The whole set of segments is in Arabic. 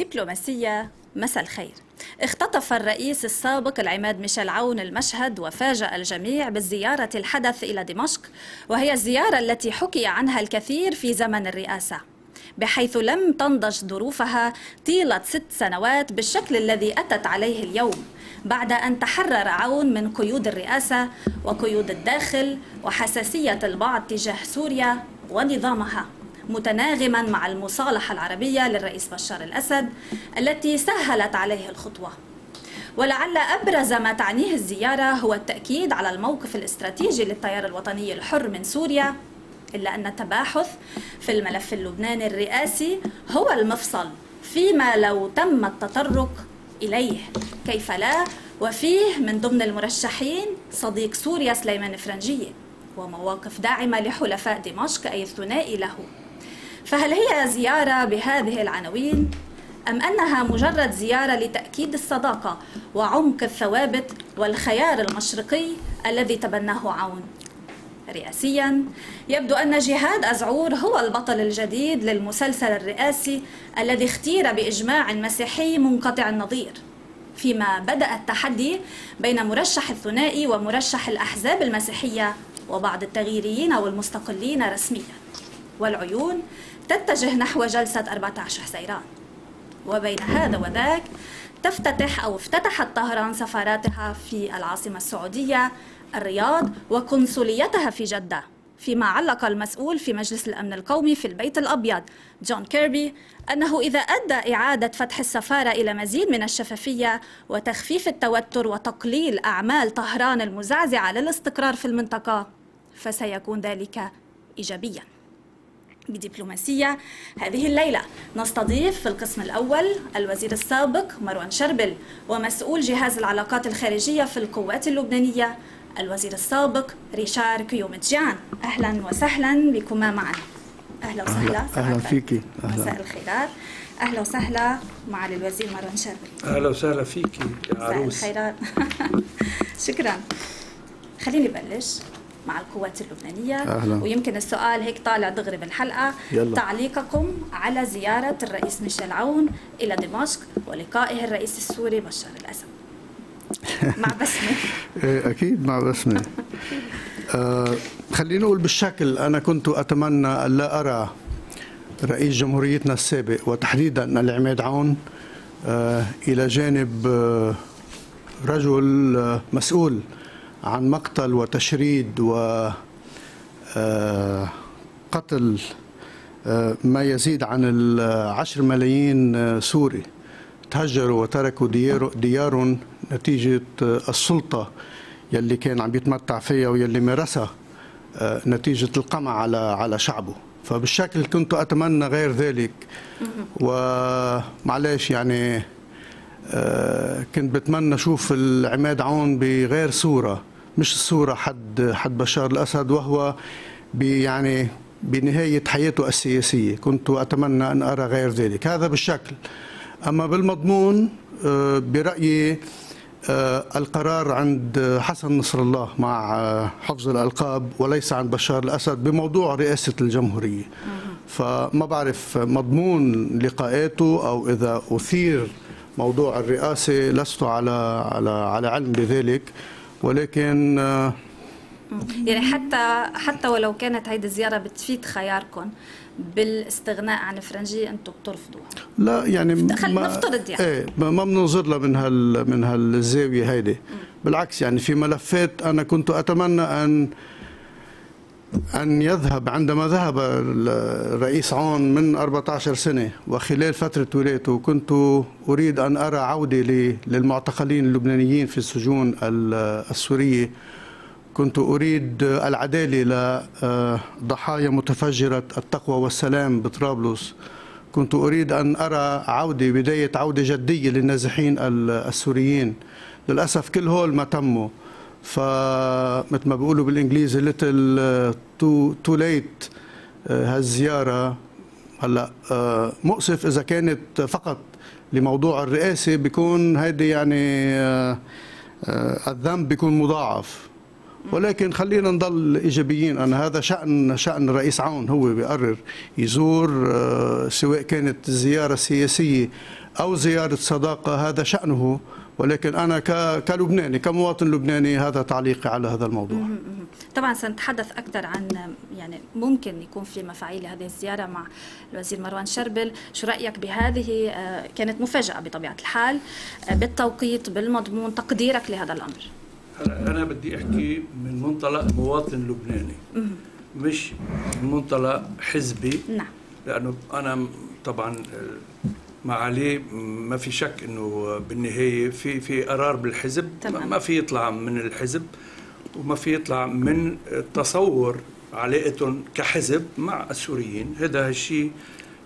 الدبلوماسية مساء الخير. اختطف الرئيس السابق العماد ميشال عون المشهد وفاجأ الجميع بزيارة الحدث إلى دمشق، وهي الزيارة التي حكي عنها الكثير في زمن الرئاسة، بحيث لم تنضج ظروفها طيلة 6 سنوات بالشكل الذي أتت عليه اليوم، بعد أن تحرر عون من قيود الرئاسة وقيود الداخل وحساسية البعض تجاه سوريا ونظامها، متناغما مع المصالحة العربية للرئيس بشار الأسد التي سهلت عليه الخطوة. ولعل أبرز ما تعنيه الزيارة هو التأكيد على الموقف الاستراتيجي للتيار الوطني الحر من سوريا، إلا أن التباحث في الملف اللبناني الرئاسي هو المفصل فيما لو تم التطرق إليه، كيف لا، وفيه من ضمن المرشحين صديق سوريا سليمان فرنجية ومواقف داعمة لحلفاء دمشق أي الثنائي له. فهل هي زيارة بهذه العناوين؟ أم أنها مجرد زيارة لتأكيد الصداقة وعمق الثوابت والخيار المشرقي الذي تبناه عون؟ رئاسيا، يبدو أن جهاد أزعور هو البطل الجديد للمسلسل الرئاسي الذي اختير بإجماع مسيحي منقطع النظير، فيما بدأ التحدي بين مرشح الثنائي ومرشح الأحزاب المسيحية وبعض التغييريين والمستقلين رسميا، والعيون تتجه نحو جلسة 14 حزيران. وبين هذا وذاك تفتتح أو افتتحت طهران سفاراتها في العاصمة السعودية، الرياض، وقنصليتها في جدة، فيما علق المسؤول في مجلس الأمن القومي في البيت الأبيض جون كيربي أنه إذا أدى إعادة فتح السفارة إلى مزيد من الشفافية وتخفيف التوتر وتقليل أعمال طهران المزعزعة للاستقرار في المنطقة فسيكون ذلك إيجابياً. بدبلوماسية هذه الليلة نستضيف في القسم الأول الوزير السابق مروان شربل ومسؤول جهاز العلاقات الخارجية في القوات اللبنانية الوزير السابق ريشار قيومجيان. أهلا وسهلا بكما معنا. أهلا وسهلا. أهلا فيكي. مساء الخيرات. أهلا وسهلا معالي الوزير مروان شربل. أهلا وسهلا فيكي يا عروس. مساء الخيرات. شكرا. خليني بلش مع القوات اللبنانية. أهلا. ويمكن السؤال هيك طالع دغري بالحلقة. يلا. تعليقكم على زيارة الرئيس ميشال عون إلى دمشق ولقائه الرئيس السوري بشار الأسد. مع بسمة. أكيد مع بسمة. خليني أقول بالشكل، أنا كنت أتمنى ألا أرى رئيس جمهوريتنا السابق وتحديدا العماد عون إلى جانب رجل مسؤول عن مقتل وتشريد وقتل ما يزيد عن 10 ملايين سوري تهجروا وتركوا ديارهم نتيجة السلطة يلي كان عم يتمتع فيها ويلي مارسها نتيجة القمع على شعبه. فبالشكل كنت أتمنى غير ذلك، ومعلش يعني كنت بتمنى أشوف العماد عون بغير صورة، مش صورة حد بشار الأسد وهو يعني بنهاية حياته السياسية. كنت أتمنى أن أرى غير ذلك. هذا بالشكل. أما بالمضمون برأيي القرار عند حسن نصر الله مع حفظ الألقاب وليس عند بشار الأسد بموضوع رئاسة الجمهورية. فما بعرف مضمون لقاءاته أو إذا أثير موضوع الرئاسة، لست على علم بذلك، ولكن يعني حتى ولو كانت هيدي الزيارة بتفيد خياركم بالاستغناء عن فرنجية انتم بترفضوها؟ لا يعني نفترض يعني ايه ما بننظر لها من هالزاوية هيدي. بالعكس يعني في ملفات انا كنت اتمنى ان يذهب عندما ذهب الرئيس عون من 14 سنة وخلال فترة ولايته كنت اريد ان ارى عودة للمعتقلين اللبنانيين في السجون السورية. كنت أريد العدالة لضحايا متفجرة التقوى والسلام بطرابلس. كنت أريد أن أرى عودة، بداية عودة جدية للنازحين السوريين. للأسف كل هول ما تموا، فمثل ما بيقولوا بالإنجليزي little too late هالزيارة. هلا مؤسف إذا كانت فقط لموضوع الرئاسة بيكون هيدي يعني الذنب بيكون مضاعف، ولكن خلينا نضل إيجابيين. أنا هذا شأن رئيس عون، هو بيقرر يزور سواء كانت الزيارة سياسية أو زيارة صداقة هذا شأنه، ولكن أنا كلبناني كمواطن لبناني هذا تعليقي على هذا الموضوع. طبعا سنتحدث أكثر عن يعني ممكن يكون في مفاعيل هذه الزيارة مع الوزير مروان شربل. شو رأيك بهذه؟ كانت مفاجأة بطبيعة الحال، بالتوقيت، بالمضمون، تقديرك لهذا الأمر؟ أنا بدي أحكي من منطلق مواطن لبناني مش من منطلق حزبي. نعم. لأنه أنا طبعا معالي ما في شك انه بالنهايه في قرار بالحزب. تمام. ما في يطلع من الحزب وما في يطلع من تصور علاقتهم كحزب مع السوريين، هذا الشيء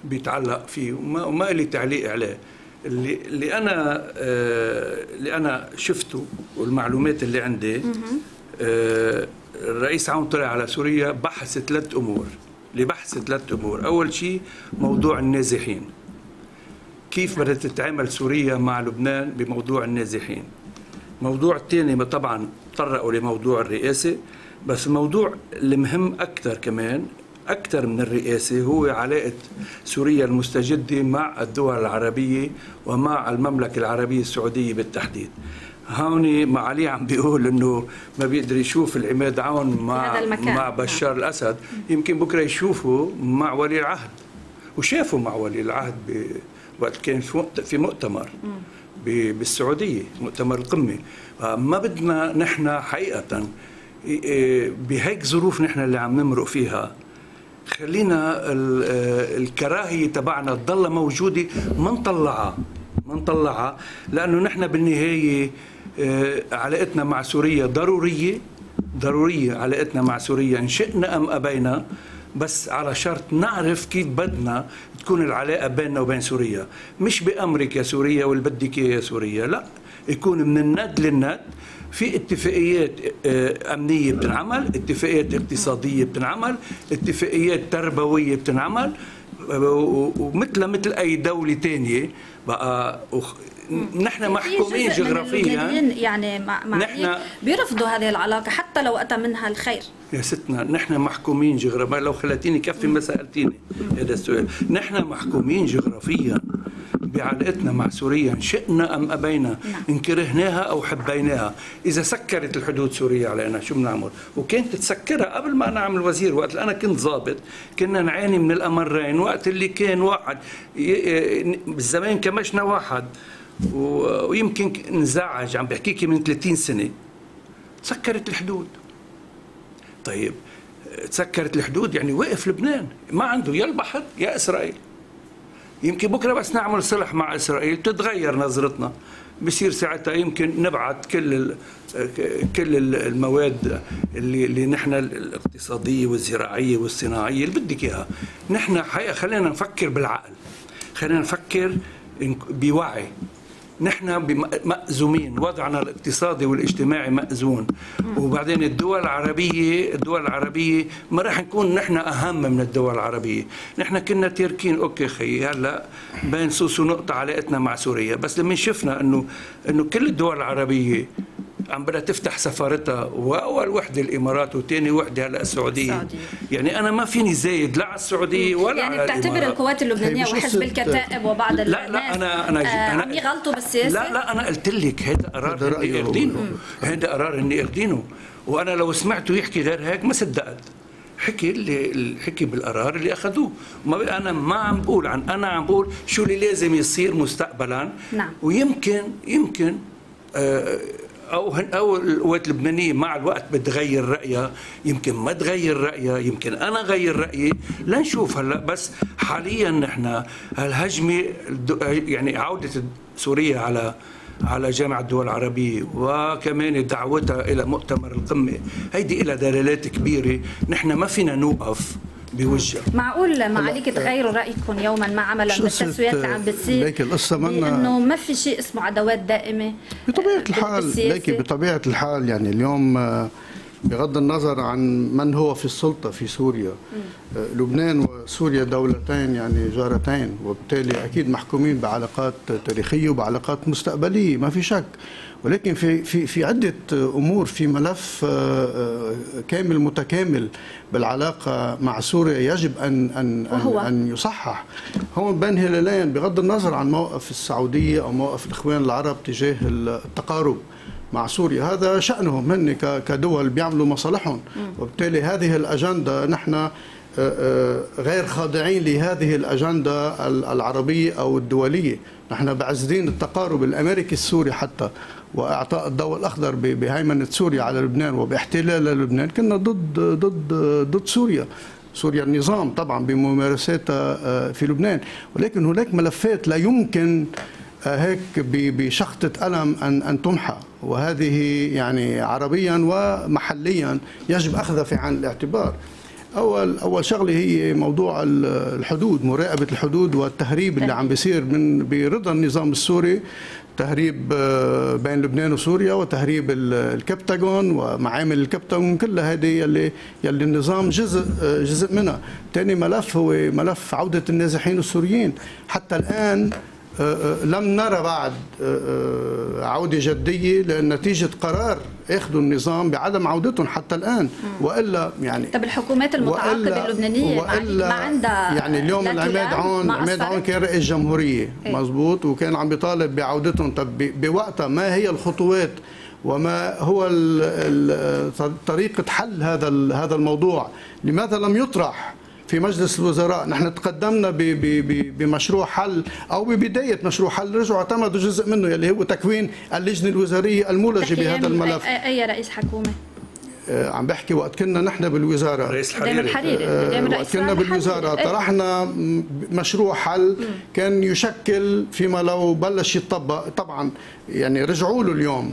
بيتعلق فيه وما لي تعليق عليه. اللي انا شفته والمعلومات اللي عندي، الرئيس عون طلع على سوريا بحث ثلاث امور، اول شيء موضوع النازحين، كيف بدها تتعامل سوريا مع لبنان بموضوع النازحين. موضوع الثاني طبعا تطرقوا لموضوع الرئاسة، بس الموضوع المهم أكثر كمان أكثر من الرئاسة هو علاقة سوريا المستجدة مع الدول العربية ومع المملكة العربية السعودية بالتحديد. هون معالي عم بيقول انه ما بيقدر يشوف العماد عون مع بشار الأسد، يمكن بكره يشوفه مع ولي العهد، وشافوا مع ولي العهد وقت كان في مؤتمر بالسعودية، مؤتمر القمة. ما بدنا نحن حقيقة بهيك ظروف نحن اللي عم نمرق فيها، خلينا الكراهية تبعنا تضلها موجودة، ما نطلعها، لأنه نحن بالنهاية علاقتنا مع سوريا ضرورية، علاقتنا مع سوريا إن شئنا أم أبينا، بس على شرط نعرف كيف بدنا تكون العلاقة بيننا وبين سوريا، مش بأمريكا سوريا والبدك يا سوريا، لا، يكون من الند للند، في اتفاقيات أمنية بتنعمل، اتفاقيات اقتصادية بتنعمل، اتفاقيات تربوية بتنعمل، ومثل أي دولة تانية بقى. نحن محكومين جغرافيا، يعني نحن بيرفضوا هذه العلاقه حتى لو اتى منها الخير. يا ستنا نحن محكومين جغرافيا، لو خلتيني كفي ما سالتيني هذا السؤال. نحن محكومين جغرافيا بعلاقتنا مع سوريا إن شئنا أم أبينا، إن كرهناها أو حبيناها. إذا سكرت الحدود سوريا علينا شو بنعمل؟ وكانت تسكرها قبل ما أنا أعمل وزير، وقت أنا كنت ضابط كنا نعاني من الأمرين، وقت اللي كان واحد بالزمان كمشنا واحد، ويمكن نزعج، عم بحكيكي من 30 سنة تسكرت الحدود. طيب تسكرت الحدود يعني وقف لبنان، ما عنده يا البحر يا إسرائيل. يمكن بكره بس نعمل صلح مع اسرائيل تتغير نظرتنا، بصير ساعتها يمكن نبعث كل المواد اللي نحن الاقتصاديه والزراعيه والصناعيه اللي بدك اياها. نحن حقيقه خلينا نفكر بالعقل، خلينا نفكر بوعي. نحن مأزومين، وضعنا الاقتصادي والاجتماعي مأزون، وبعدين الدول العربية ما راح نكون نحن أهم من الدول العربية. نحن كنا تركين أوكي خيي، هلا بين سوسو نقطة علاقتنا مع سوريا، بس لما شفنا إنه كل الدول العربية عم بدها تفتح سفارتها، واول وحده الامارات وثاني وحده هلا السعوديه، يعني انا ما فيني زايد لا على السعوديه ولا على الامارات. يعني بتعتبر القوات اللبنانيه وحزب الكتائب وبعض الناس لا انا عم يغلطوا بالسياسه؟ لا انا قلت لك هذا قرار اني اخذينه، وانا لو سمعته يحكي غير هيك ما صدقت. حكي بالقرار اللي اخذوه، انا ما عم بقول عن، انا عم بقول شو اللي لازم يصير مستقبلا. نعم. ويمكن أو القوات اللبنانية مع الوقت بتغير رأيها، يمكن ما تغير رأيها، يمكن أنا غير رأيي، لنشوف هلا. بس حاليا نحن هالهجمة، يعني عودة سوريا على جامعة الدول العربية وكمان دعوتها إلى مؤتمر القمة، هيدي إلها دلالات كبيرة، نحن ما فينا نوقف بوجه. معقول معاليك تغيروا رأيكم يوما ما عملا بالتسويات اللي عم بتصير؟ لكن القصة إنه ما في شيء اسمه عداوات دائمة بطبيعة الحال. لكن بطبيعة الحال يعني اليوم بغض النظر عن من هو في السلطة في سوريا، لبنان سوريا دولتين يعني جارتين، وبالتالي اكيد محكومين بعلاقات تاريخيه وبعلاقات مستقبليه ما في شك، ولكن في عده امور، في ملف كامل متكامل بالعلاقه مع سوريا يجب ان يصحح. هون بين هلالين بغض النظر عن موقف السعوديه او موقف الاخوان العرب تجاه التقارب مع سوريا، هذا شأنهم هن كدول بيعملوا مصالحهم، وبالتالي هذه الأجندة نحن غير خاضعين لهذه الأجندة العربية أو الدولية. نحن بعزدين التقارب الأمريكي السوري حتى، وإعطاء الضوء الأخضر بهيمنة سوريا على لبنان وباحتلال لبنان كنا ضد سوريا، سوريا النظام طبعا بممارساتها في لبنان، ولكن هناك ملفات لا يمكن هيك بشخطة قلم أن تمحى، وهذه يعني عربيا ومحليا يجب أخذها في عين الاعتبار. أول شغلة هي موضوع الحدود، مراقبة الحدود والتهريب اللي عم بيصير من برضا النظام السوري، تهريب بين لبنان وسوريا وتهريب الكبتاغون ومعامل الكبتاغون، كل هذه يلي النظام جزء منها. تاني ملف هو ملف عودة النازحين السوريين، حتى الآن لم نرى بعد عودة جدية لنتيجة قرار اخذوا النظام بعدم عودتهم حتى الآن، وإلا يعني طب الحكومات المتعاقدة اللبنانية ما عندها يعني اليوم عماد عون كان رئيس جمهورية مزبوط، وكان عم بيطالب بعودتهم. طب بوقتها ما هي الخطوات وما هو طريقة حل هذا الموضوع؟ لماذا لم يطرح في مجلس الوزراء؟ نحن تقدمنا بمشروع حل او ببدايه مشروع حل، رجعوا اعتمدوا جزء منه يلي هو تكوين اللجنه الوزاريه المولجه بهذا الملف. اي رئيس حكومه؟ عم بحكي وقت كنا نحن بالوزاره، رئيس الحريري وقت كنا بالوزاره طرحنا مشروع حل كان يشكل فيما لو بلش يتطبق. طبعا يعني رجعوا له اليوم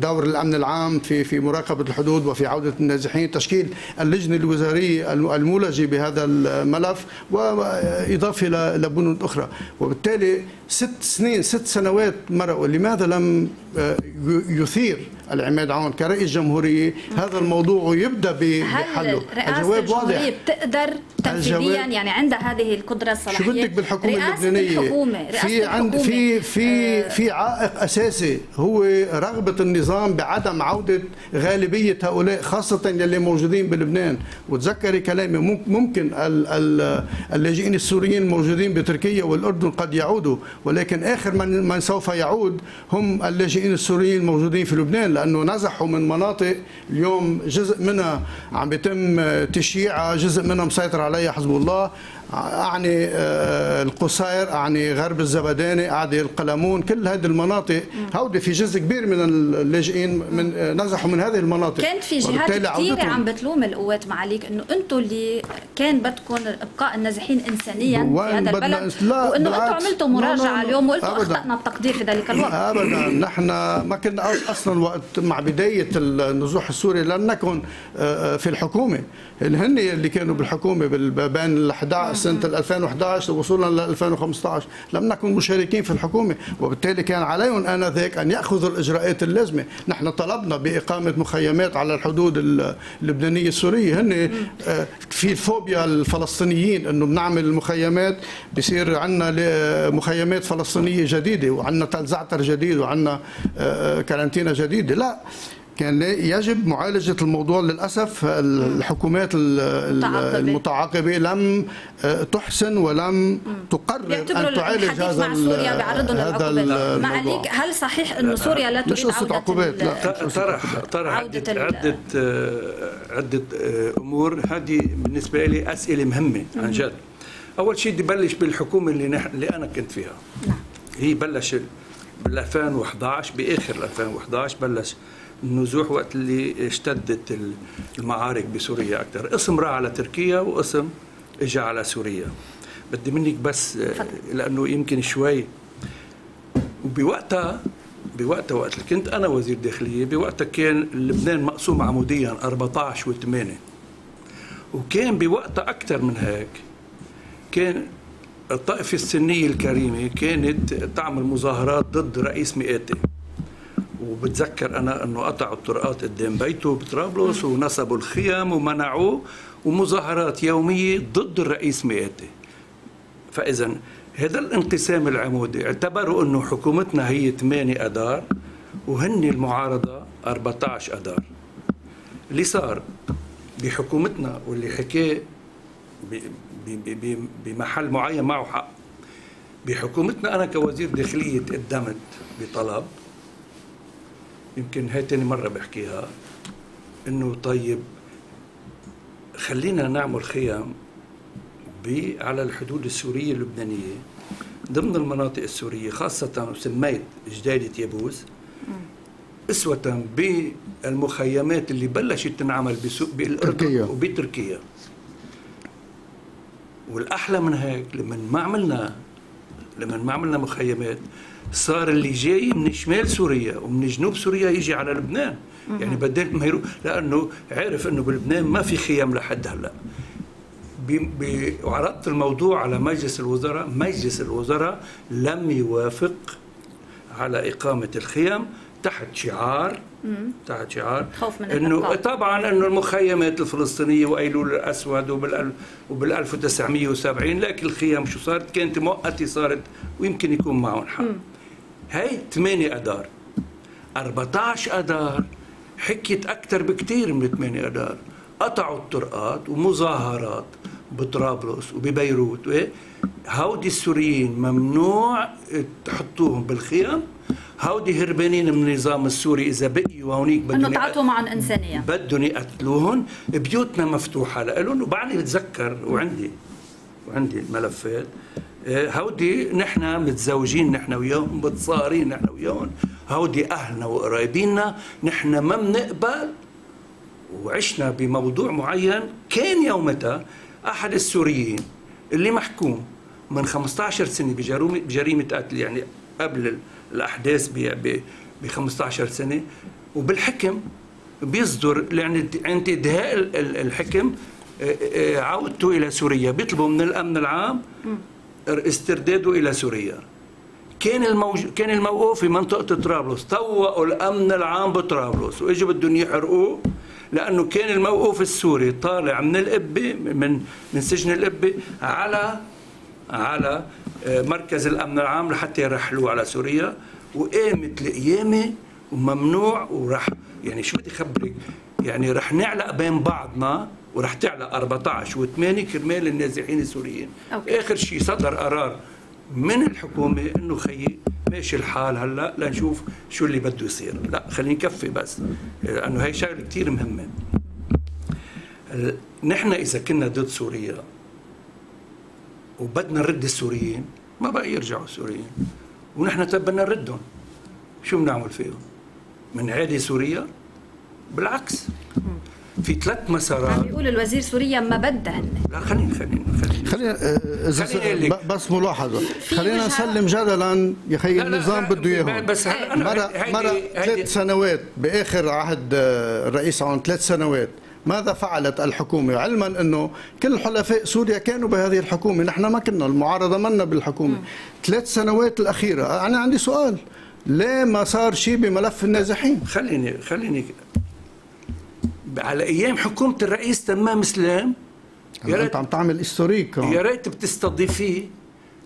دور الامن العام في مراقبه الحدود وفي عوده النازحين، تشكيل اللجنه الوزاريه المولجه بهذا الملف، واضافه لبنود اخرى. وبالتالي 6 سنوات مرقوا، لماذا لم يثير العماد عون كرئيس جمهورية هذا الموضوع ويبدأ بحله؟ الجواب واضح. هل بتقدر تنفيذيا يعني عندها هذه القدرة الصلاحية؟ شو بدك بالحكومة اللبنانية؟ في عائق أساسي هو رغبة النظام بعدم عودة غالبية هؤلاء، خاصة يلي موجودين بلبنان. وتذكري كلامي، ممكن اللاجئين السوريين الموجودين بتركيا والأردن قد يعودوا، ولكن آخر من سوف يعود هم اللاجئين السوريين الموجودين في لبنان، لأنه نزحوا من مناطق اليوم جزء منها عم بيتم تشييعها، جزء منها مسيطر عليها حزب الله، أعني القصير، أعني غرب الزبدانة، أعني القلمون، كل هذه المناطق هودي في جزء كبير من اللاجئين نزحوا من هذه المناطق. كانت في جهات كثيرة عم بتلوم القوات معاليك أنه أنتم اللي كان بدكم إبقاء النازحين إنسانيا في هذا البلد، وأنه أنتم عملتوا مراجعة اليوم وقلتوا أخطأنا بتقدير في ذلك الوقت. أبدا، نحن ما كنا أصلا وقت مع بداية النزوح السوري لم نكن في الحكومة، هن اللي كانوا بالحكومة بين 11 سنة 2011 وصولا ل 2015 لم نكن مشاركين في الحكومة، وبالتالي كان عليهم آنذاك أن يأخذوا الإجراءات اللازمة. نحن طلبنا بإقامة مخيمات على الحدود اللبنانية السورية، هن في الفوبيا الفلسطينيين أنه بنعمل مخيمات، بصير عندنا مخيمات فلسطينية جديدة وعندنا تل زعتر جديد وعندنا كارنتينا جديدة. لا، كان يجب معالجة الموضوع. للأسف الحكومات المتعاقبة لم تحسن ولم تقرر أن تعالج هذا الموضوع. معاليك، هل صحيح أن سوريا لا تريد عودة؟ لا، طرح عدة أمور. هذه بالنسبة لي أسئلة مهمة عن جد. أول شيء بدي بلش بالحكومة اللي أنا كنت فيها. هي بلشت بال 2011، بآخر 2011 بلش النزوح، وقت اللي اشتدت المعارك بسوريا اكثر، قسم راح على تركيا وقسم اجى على سوريا. بدي منك بس لانه يمكن شوي، وبوقتها وقت اللي كنت انا وزير داخليه، بوقتها كان لبنان مقسوم عموديا 14 و8، وكان بوقتها اكثر من هيك. كان الطائفه السنيه الكريمه كانت تعمل مظاهرات ضد رئيس ميقاتي، وبتذكر أنا أنه قطعوا الطرقات قدام بيته بطرابلس ونصبوا الخيام ومنعوه، ومظاهرات يومية ضد الرئيس ميقاتي. فإذا هذا الانقسام العمودي، اعتبروا أنه حكومتنا هي 8 أدار وهن المعارضة 14 أدار. اللي صار بحكومتنا واللي حكاه بمحل معين معه حق، بحكومتنا أنا كوزير داخلية قدمت بطلب، يمكن هاي تاني مرة بحكيها، إنه طيب خلينا نعمل خيام على الحدود السورية اللبنانية ضمن المناطق السورية، خاصة سميت جديدة يابوس أسوة بالمخيمات اللي بلشت تنعمل بالأردن وبتركيا. والأحلى من هيك لما ما عملنا مخيمات، صار اللي جاي من شمال سوريا ومن جنوب سوريا يجي على لبنان، يعني بدل ما يروح، لأنه عارف أنه بلبنان ما في خيام لحد هلا. وعرضت الموضوع على مجلس الوزراء، مجلس الوزراء لم يوافق على إقامة الخيام تحت شعار انه طبعا انه المخيمات الفلسطينيه وايلول الاسود وبال1970، لكن الخيام شو صارت؟ كانت مؤقته، صارت ويمكن يكون معهم حق. هي 8 ادار، 14 ادار حكيت اكثر بكثير من 8 ادار، قطعوا الطرقات ومظاهرات بطرابلس وببيروت. هودي السوريين ممنوع تحطوهم بالخيام، هودي هربانين من النظام السوري، إذا بقيوا هونيك بدهم تعاطوا معهم إنسانية، بدهم يقتلوهم. بيوتنا مفتوحة لهم. وبعدني بتذكر وعندي الملفات، هودي نحن متزوجين نحن وياهم، متصارين نحن وياهم، هودي أهلنا وقرايبيننا، نحن ما بنقبل. وعشنا بموضوع معين كان يومتها أحد السوريين اللي محكوم من 15 سنة بجريمة قتل، يعني قبل الأحداث ب 15 سنة، وبالحكم بيصدر لانتهاء الحكم عودته إلى سوريا، بيطلبوا من الأمن العام استرداده إلى سوريا. كان الموقوف في منطقة طرابلس، طوقوا الأمن العام بطرابلس وإجوا بدهم يحرقوه، لأنه كان الموقوف السوري طالع من القبة، من سجن القبة على مركز الأمن العام لحتى يرحلوه على سوريا. وقامت القيامة وممنوع، وراح يعني شو بدي خبرك، يعني رح نعلق بين بعضنا، ورح تعلق 14 و8 كرمال النازحين السوريين. آخر شيء صدر قرار من الحكومة إنه خيي ماشي الحال هلا لنشوف شو اللي بده يصير، لا خلينا نكفي بس، لأنه هي شغلة كثير مهمة. نحن إذا كنا ضد سوريا وبدنا نرد السوريين، ما بقى يرجعوا السوريين، ونحن بدنا نردهم، شو بنعمل فيهم؟ بنعادي سوريا؟ بالعكس، في 3 مسارات عم بيقول الوزير سوريا ما بدها. لا خلينا بس ملاحظة، خلينا نسلم جدلا يا خيي، النظام بده اياهم. بس مرة 3 سنوات بآخر عهد الرئيس عون، 3 سنوات ماذا فعلت الحكومة، علما أنه كل حلفاء سوريا كانوا بهذه الحكومة، نحن ما كنا، المعارضة منا بالحكومة. 3 سنوات الأخيرة، أنا عندي سؤال، ليه ما صار شيء بملف النازحين؟ خليني على أيام حكومة الرئيس تمام سلام، يا ريت عم تعمل هيستوريك، يا ريت بتستضيفيه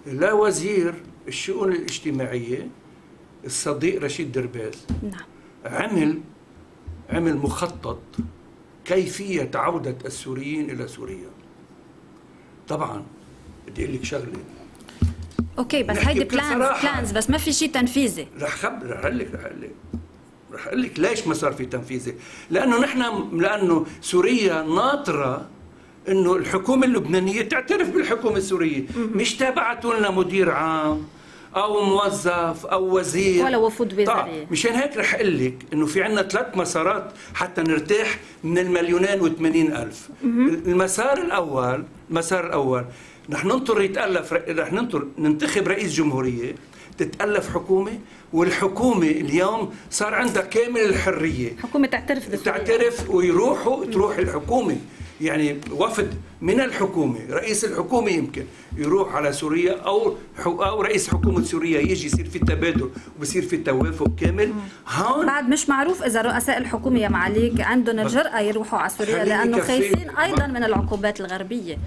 لا وزير الشؤون الاجتماعية الصديق رشيد درباز. نعم، عمل مخطط كيفية عودة السوريين إلى سوريا. طبعاً بدي أقول لك شغلة، أوكي بس هيدي بلانز بس ما في شيء تنفيذي. رح أقول لك ليش ما صار في تنفيذي، لأنه سوريا ناطرة إنه الحكومة اللبنانية تعترف بالحكومة السورية، مش تابعتوا لنا مدير عام أو موظف أو وزير ولا وفود وزاري. مشان هيك رح أقول لك إنه في عندنا 3 مسارات حتى نرتاح من 2,080,000. المسار الأول رح ننتخب رئيس جمهورية، تتألف حكومة، والحكومة اليوم صار عندها كامل الحرية، حكومة تعترف ويروحوا تروح الحكومة، يعني وفد من الحكومة، رئيس الحكومة يمكن يروح على سوريا أو رئيس حكومة سوريا يجي، يصير في تبادل وبصير في توافق كامل. هون بعد مش معروف إذا رؤساء الحكومة يا معاليك عندهم الجرأة يروحوا على سوريا لأنه خايفين أيضا من العقوبات الغربية.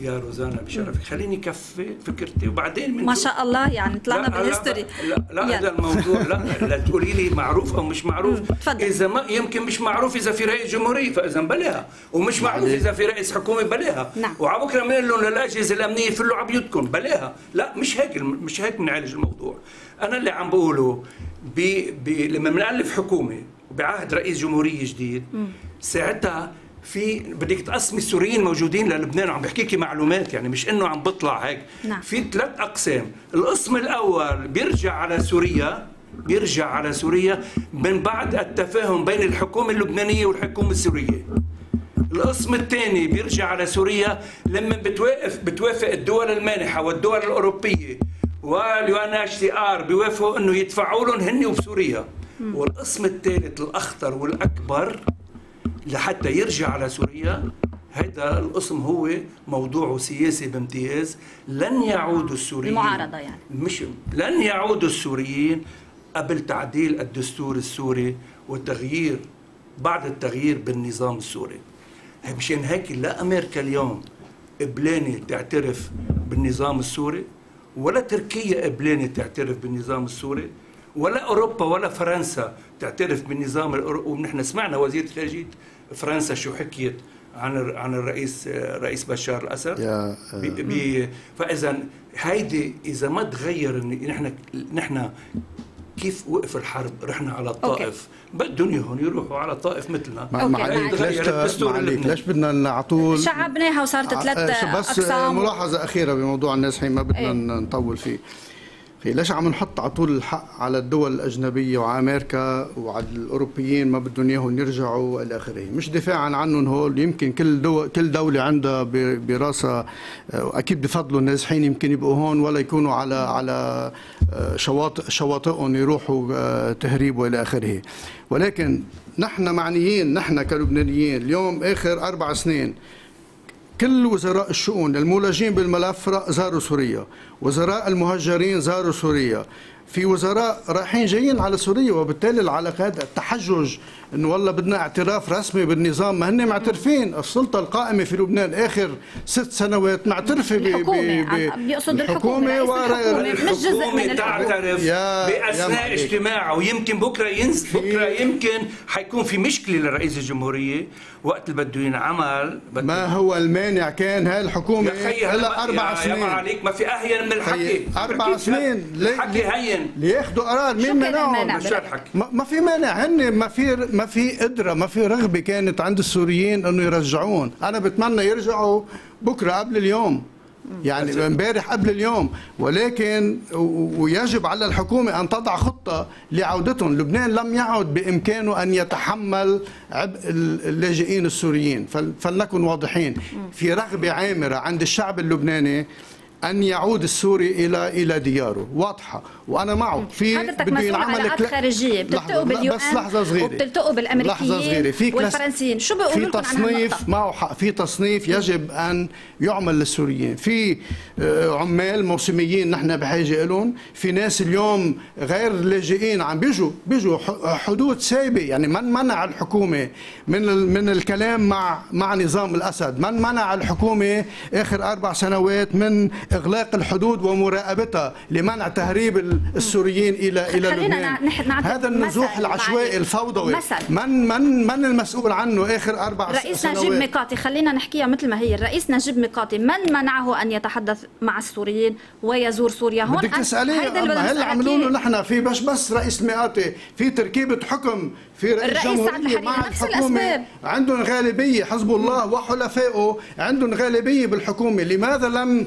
يا روزانا بشرفك خليني كفي فكرتي وبعدين من ما شاء الله يعني طلعنا بالهيستوري. لا هذا الموضوع لا تقولي لي معروف أو مش معروف. إذا ما يمكن مش معروف إذا في رئيس جمهورية فإذا بلاها، ومش معروف إذا في رئيس حكومة بلاها. نعم. وعلى بكره بنقول لهم للاجهزه الامنيه فلوا على بيوتكم بلاها، لا مش هيك بنعالج الموضوع. انا اللي عم بقوله لما بنالف حكومه بعهد رئيس جمهوريه جديد ساعتها بدك تقسمي السوريين موجودين للبنان، عم بحكيكي معلومات يعني مش انه عم بطلع هيك. نعم. في ثلاث اقسام، القسم الاول بيرجع على سوريا من بعد التفاهم بين الحكومه اللبنانيه والحكومه السوريه. القسم الثاني بيرجع على سوريا لما بتوافق الدول المانحه والدول الاوروبيه والUNHCR بيوافقوا انه يدفعوا لهم هن وبسوريا. والقسم الثالث الاخطر والاكبر لحتى يرجع على سوريا، هذا القسم هو موضوع سياسي بامتياز. لن يعودوا السوريين المعارضه يعني مش لن يعودوا السوريين قبل تعديل الدستور السوري والتغيير بعد التغيير بالنظام السوري. مشان هيك لا امريكا اليوم قبلانه تعترف بالنظام السوري، ولا تركيا قبلانه تعترف بالنظام السوري، ولا اوروبا ولا فرنسا تعترف بالنظام الاوروبي. ونحن سمعنا وزيره خارجيه فرنسا شو حكيت عن الرئيس بشار الاسد. فاذا هيدي اذا ما تغير، نحن كيف وقف الحرب رحنا على الطائف، بدهم يهون يروحوا على الطائف مثلنا. ليش بدنا نعطول شعبناها وصارت ثلاث اقسام؟ بس ملاحظه اخيره بموضوع النازحين ما بدنا نطول فيه. ليش عم نحط على طول الحق على الدول الاجنبيه وعلى امريكا وعلى الاوروبيين ما بدهم اياهم يرجعوا الى اخره؟ مش دفاعا عنهم هول، يمكن كل دوله عندها براسها اكيد بفضلوا النازحين يمكن يبقوا هون ولا يكونوا على شواطئهم يروحوا تهريب والى اخره. ولكن نحن معنيين، نحن كلبنانيين اليوم اخر 4 سنين كل وزراء الشؤون المولجين بالملف زاروا سوريا، وزراء المهجرين زاروا سوريا، في وزراء رايحين جايين على سوريا، وبالتالي العلاقات التحجج انه والله بدنا اعتراف رسمي بالنظام. ما هن معترفين، السلطه القائمه في لبنان اخر 6 سنوات معترفه الحكومه مش جزء من تعترف باثناء اجتماعها. ويمكن بكره يمكن حيكون في مشكله لرئيس الجمهوريه وقت اللي بده ينعمل. ما هو المانع كان هاي الحكومه هلا 4 سنين عليك، ما في اهين من الحكي 4 سنين الحكي هين لياخذوا قرار. مين منعهم؟ ما في مانع، هن ما في قدره، ما في رغبه كانت عند السوريين انه يرجعون. انا بتمنى يرجعوا بكره قبل اليوم، يعني امبارح قبل اليوم، ولكن ويجب على الحكومه ان تضع خطه لعودتهم. لبنان لم يعد بامكانه ان يتحمل عبء اللاجئين السوريين، فلنكن واضحين. في رغبه عامره عند الشعب اللبناني أن يعود السوري إلى دياره، واضحة وأنا معه. في بده ينعمل علاقات خارجية، بتلتقوا باليو ان وبتلتقوا بالأمريكيين والفرنسيين، شو بيقولوا لكم عن هالنقطة؟ في تصنيف معه حق، في تصنيف يجب أن يعمل للسوريين، في عمال موسميين نحن بحاجة إلهم، في ناس اليوم غير لاجئين عم بيجوا حدود سايبة. يعني من منع الحكومة من الكلام مع نظام الأسد؟ من منع الحكومة آخر 4 سنوات من إغلاق الحدود ومراقبتها لمنع تهريب السوريين إلى لبنان؟ هذا النزوح العشوائي الفوضوي من المسؤول عنه آخر 4 سنوات؟ رئيس نجيب ميقاتي، خلينا نحكيها مثل ما هي. الرئيس نجيب ميقاتي من منعه أن يتحدث مع السوريين ويزور سوريا؟ هون بدك تسأليه هل عملوا له نحن في بس رئيس ميقاتي في تركيبة حكم، في رئيس جمهورية مع الحكومة عندهم غالبية، حزب الله وحلفائه عندهم غالبية بالحكومة. لماذا لم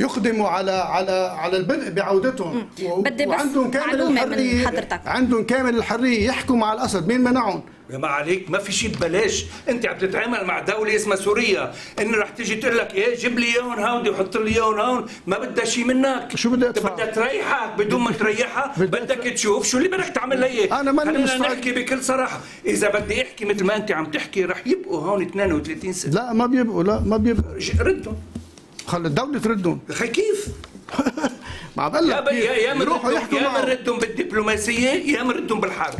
يقدموا على البدء بعودتهم وعندهم كامل الحرية يحكوا مع الأسد؟ مين منعهم؟ يا ما عليك، ما في شيء ببلاش، انت عم تتعامل مع دوله اسمها سوريا، ان رح تيجي تقول لك ايه جيب لي اياهم هاودي وحط لي اياهم هون، ما بدها شيء منك. شو بدي ادفع؟ بدها تريحك، بدون ما تريحها بدك تشوف شو اللي بدك تعمل لي. انا ماني مستعد، خلينا نحكي بكل صراحه، اذا بدي احكي مثل ما انت عم تحكي رح يبقوا هون 32 سنه. لا ما بيبقوا، لا ما بيبقوا، ردهم، خلي الدوله تردهم. خي كيف؟ ما بقول لك يا بنردهم بالدبلوماسيه يا بنردهم بالحرب،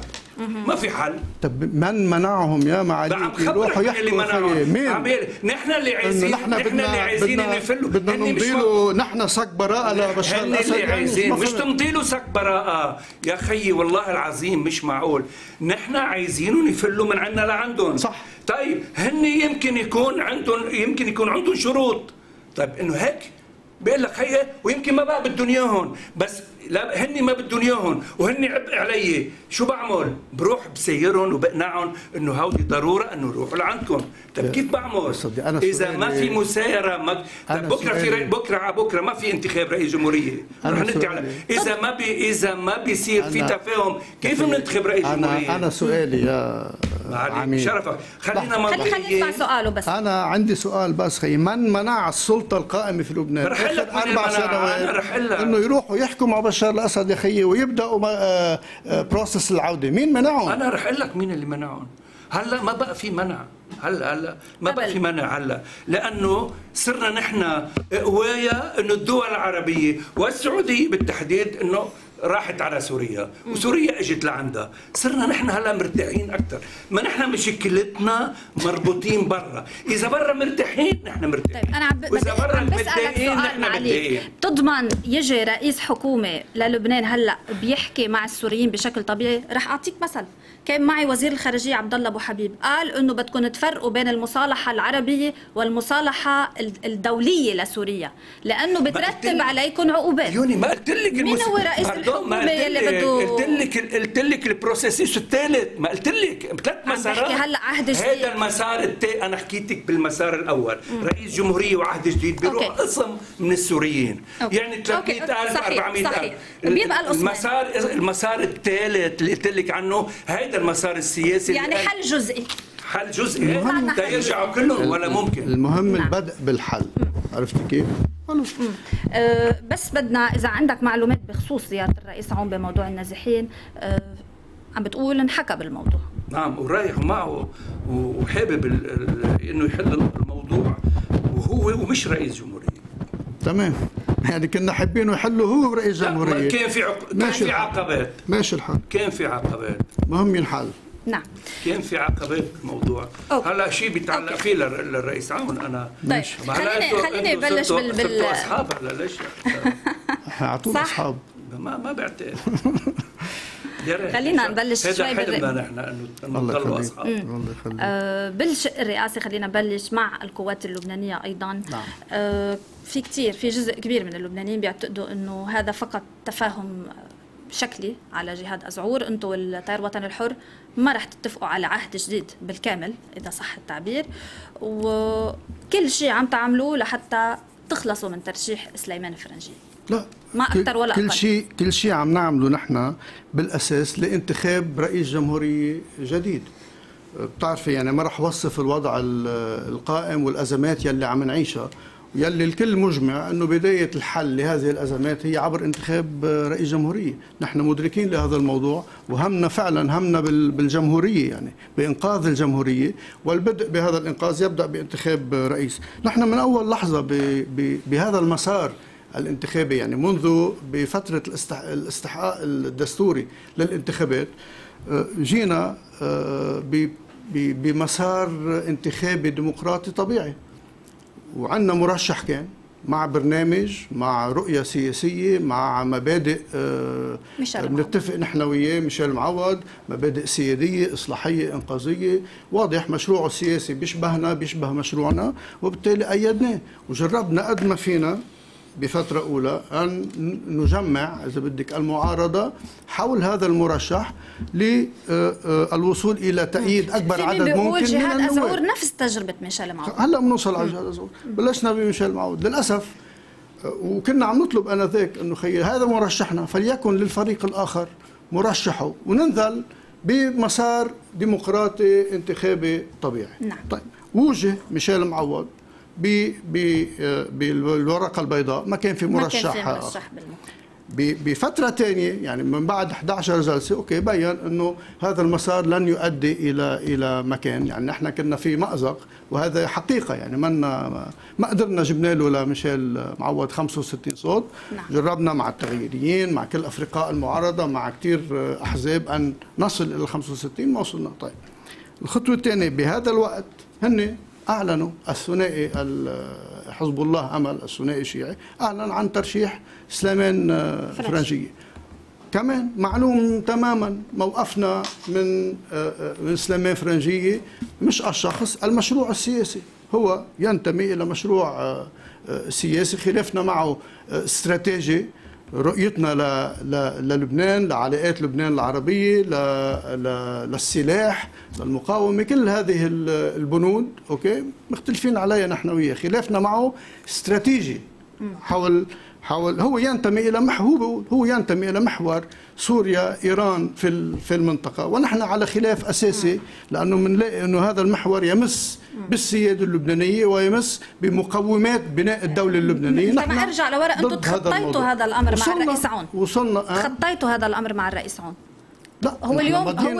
ما في حل. طب من منعهم يا معاليك يروحوا يحكوا خير؟ مين؟ نحن اللي عايزين، نحن اللي عايزين نفلوا، بدنا نمضيله، نحن صك براءة لبشار الأسد، اللي عايزين مش تمضيله صك براءة يا أخي، والله العظيم مش معقول، نحن عايزين نفلوا من عنا لعندهم. صح، طيب هن يمكن يكون عندهم، شروط، طيب إنه هيك بقول لك هي، ويمكن ما بقى بدهم اياهم، بس لا هن ما بدهم اياهم وهن عبء علي، شو بعمل؟ بروح بسيرهم وبقنعهم انه هودي ضروره انه روحوا لعندكم. طب كيف بعمل؟ اذا ما في مسايره ما بكره في بكره على بكره ما في انتخاب رئيس جمهوريه، رح ننتهي على اذا ما بيصير في تفاهم كيف بننتخب رئيس جمهوريه؟ انا سؤالي يا عمي، شرفك خلينا خلينا نسمع سؤاله. بس انا عندي سؤال بس خي، من منع السلطه القائمه في لبنان اخر 4 سنوات انه يروحوا يحكوا مع بشار الاسد يا خيي ويبداوا بروسس العوده؟ مين منعهم؟ انا رح اقول لك مين اللي منعهم. هلا ما بقى في منع، هلا ما بقى في منع هلا، لانه صرنا نحن قوايا انه الدول العربيه والسعوديه بالتحديد انه راحت على سوريا وسوريا اجت لعندها، صرنا نحن هلا مرتاحين اكثر، ما نحن مشكلتنا مربوطين برا، اذا برا مرتاحين نحن مرتاحين. طيب انا عم بسألك سؤال معلش، بتضمن يجي رئيس حكومه للبنان هلا بيحكي مع السوريين بشكل طبيعي؟ رح اعطيك مثل، كان معي وزير الخارجيه عبد الله ابو حبيب قال انه بدكم تفرقوا بين المصالحه العربيه والمصالحه الدوليه لسوريا لانه بترتب عليكم عقوبات. عيوني ما قلت لك مين هو رئيس الحكومه اللي بده؟ قلت لك البروسيس الثالث، ما قلت لك 3 مسارات. هلا عهد جديد، هذا المسار الثاني، انا حكيتك بالمسار الاول، رئيس جمهوريه وعهد جديد بيروح قسم من السوريين، أوكي. يعني 300,000 400,000 بيبقى المسار الثالث اللي قلت لك عنه، هذا المسار السياسي يعني حل جزئي، حل جزئي بده يرجعوا كلهم ولا ممكن؟ المهم البدء بالحل، عرفت كيف؟ بس بدنا اذا عندك معلومات بخصوص زياره الرئيس عون بموضوع النازحين، عم بتقول انحكى بالموضوع. نعم، ورايح معه وحابب انه يحل الموضوع، وهو ومش رئيس جمهوريه. تمام، يعني كنا حابين يحلوا هو رئيس جمهوريه. كان في عقبات، ماشي الحال، كان في عقبات، مهم ينحل. نعم، كان في عقبات بالموضوع. هلا شيء بيتعلق فيه للرئيس عون. انا طيب خليني بلش اصحاب هلا ليش اعطونا اصحاب؟ ما بعتقد. خلينا نبلش شوي نحن اصحاب. الله يخليك. بالشق الرئاسي خلينا نبلش مع القوات اللبنانيه ايضا. نعم. في كثير، في جزء كبير من اللبنانيين بيعتقدوا انه هذا فقط تفاهم شكلي على جهاد أزعور، انتم والتيار الوطني الحر ما رح تتفقوا على عهد جديد بالكامل إذا صح التعبير، وكل شيء عم تعملوه لحتى تخلصوا من ترشيح سليمان فرنجية. لا، ما أكثر ولا أقل. كل شيء عم نعمله نحن بالأساس لانتخاب رئيس جمهورية جديد. بتعرفي يعني ما رح وصف الوضع القائم والأزمات يلي عم نعيشها، يلي الكل مجمع انه بدايه الحل لهذه الازمات هي عبر انتخاب رئيس جمهوريه، نحن مدركين لهذا الموضوع، وهمنا فعلا بالجمهوريه، يعني بانقاذ الجمهوريه، والبدء بهذا الانقاذ يبدا بانتخاب رئيس، نحن من اول لحظه بهذا المسار الانتخابي، يعني منذ بفتره الاستحقاق الدستوري للانتخابات جينا بمسار انتخابي ديمقراطي طبيعي، وعندنا مرشح كان مع برنامج، مع رؤية سياسية، مع مبادئ بنتفق نحن وياه، ميشال معوض، مبادئ سيادية، إصلاحية، إنقاذية، واضح مشروعه السياسي بيشبهنا، بيشبه مشروعنا، وبالتالي أيدناه، وجربنا قد ما فينا بفترة أولى أن نجمع إذا بدك المعارضة حول هذا المرشح للوصول إلى تأييد أكبر عدد ممكن من جهاد أزعور، نفس تجربة ميشال معوض. هلا بنوصل على جهاد أزعور، بلشنا بميشال معوض للأسف، وكنا عم نطلب آنذاك إنه خير هذا مرشحنا فليكن للفريق الآخر مرشحه، وننذل بمسار ديمقراطي انتخابي طبيعي. نعم. طيب وجه ميشال معوض بالورقة البيضاء، ما كان في مرشح بفترة ثانية، يعني من بعد 11 جلسة اوكي بين انه هذا المسار لن يؤدي الى مكان، يعني نحن كنا في مأزق، وهذا حقيقة، يعني ما قدرنا جبنا له لميشال معوض 65 صوت. نعم. جربنا مع التغييريين، مع كل افرقاء المعارضة، مع كثير احزاب ان نصل الى 65، ما وصلنا. طيب الخطوة الثانية بهذا الوقت هن اعلنوا الثنائي حزب الله امل الثنائي الشيعي اعلن عن ترشيح سليمان فرنجية. كمان معلوم تماما موقفنا من سليمان فرنجية، مش الشخص، المشروع السياسي، هو ينتمي الى مشروع سياسي، خلافنا معه استراتيجي، رؤيتنا للبنان، لعلاقات لبنان العربية، للسلاح، للمقاومة، كل هذه البنود اوكي مختلفين عليها نحن وياه، خلافنا معه استراتيجي حول هو ينتمي الى محور سوريا ايران في المنطقة، ونحن على خلاف اساسي، لانه بنلاقي انه هذا المحور يمس بالسيادة اللبنانية ويمس بمقومات بناء الدولة اللبنانية. لما ارجع لورا، انتم تخطيتوا هذا الامر مع الرئيس عون، تخطيتوا هذا الامر مع الرئيس عون. لا هو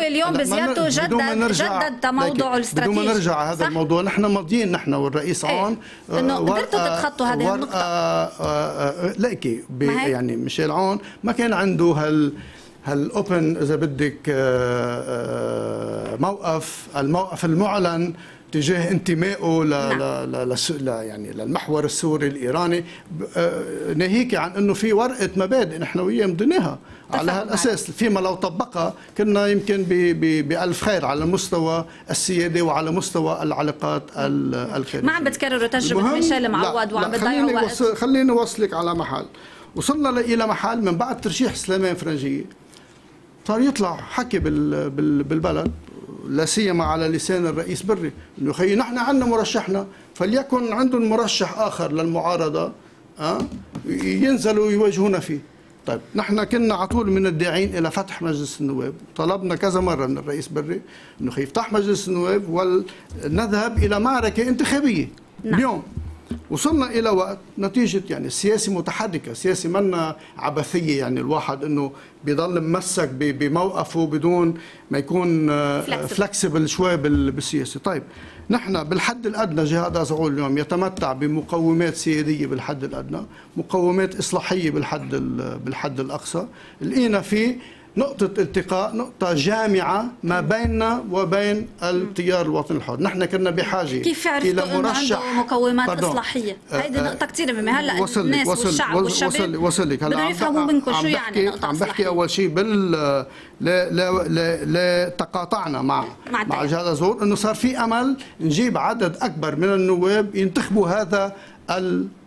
اليوم بزيارته جدد تموضعه الاستراتيجي. بدون ما نرجع على هذا الموضوع، نحن ماضيين نحن والرئيس عون انه قدرتوا تتخطوا هذه النقطة. لكي يعني ميشال عون ما كان عنده هالاوبن اذا بدك الموقف المعلن تجاه انتمائه يعني للمحور السوري الايراني، ناهيك عن انه في ورقه مبادئ نحن وياه مضيناها على هالاساس، فيما لو طبقها كنا يمكن بألف خير على مستوى السياده وعلى مستوى العلاقات الخارجيه. ما عم بتكرروا تجربه ميشال معوض وعم بتضيعوا وقت. خليني اوصلك على محل، وصلنا الى محل من بعد ترشيح سليمان فرنجية صار يطلع حكي بالبلد، لا سيما على لسان الرئيس بري، انه خيي نحن عندنا مرشحنا، فليكن عندهم مرشح اخر للمعارضه ينزلوا يواجهونا فيه. طيب نحن كنا على طول من الداعين الى فتح مجلس النواب، طلبنا كذا مره من الرئيس بري انه خيي يفتح مجلس النواب ونذهب الى معركه انتخابيه. نعم. اليوم وصلنا الى وقت نتيجه يعني السياسه متحركه، السياسه منا عبثيه، يعني الواحد انه بيضل ممسك بموقفه بدون ما يكون فلكسبل شوي بالسياسه. طيب نحن بالحد الادنى جهاد أزعور اليوم يتمتع بمقومات سياديه بالحد الادنى، مقومات اصلاحيه بالحد الاقصى، لقينا فيه نقطة التقاء، نقطة جامعة ما بيننا وبين التيار الوطني الحر. نحن كنا بحاجة إلى مرشح عنده مقومات إصلاحية. هيدي نقطة كثير مهمة. هلا الناس والشعب والشباب بدهم يفهموا منكم شو يعني نقطة إصلاحية. عم بحكي أول شيء لا تقاطعنا مع جهاد أزعور، إنه صار في أمل نجيب عدد أكبر من النواب ينتخبوا هذا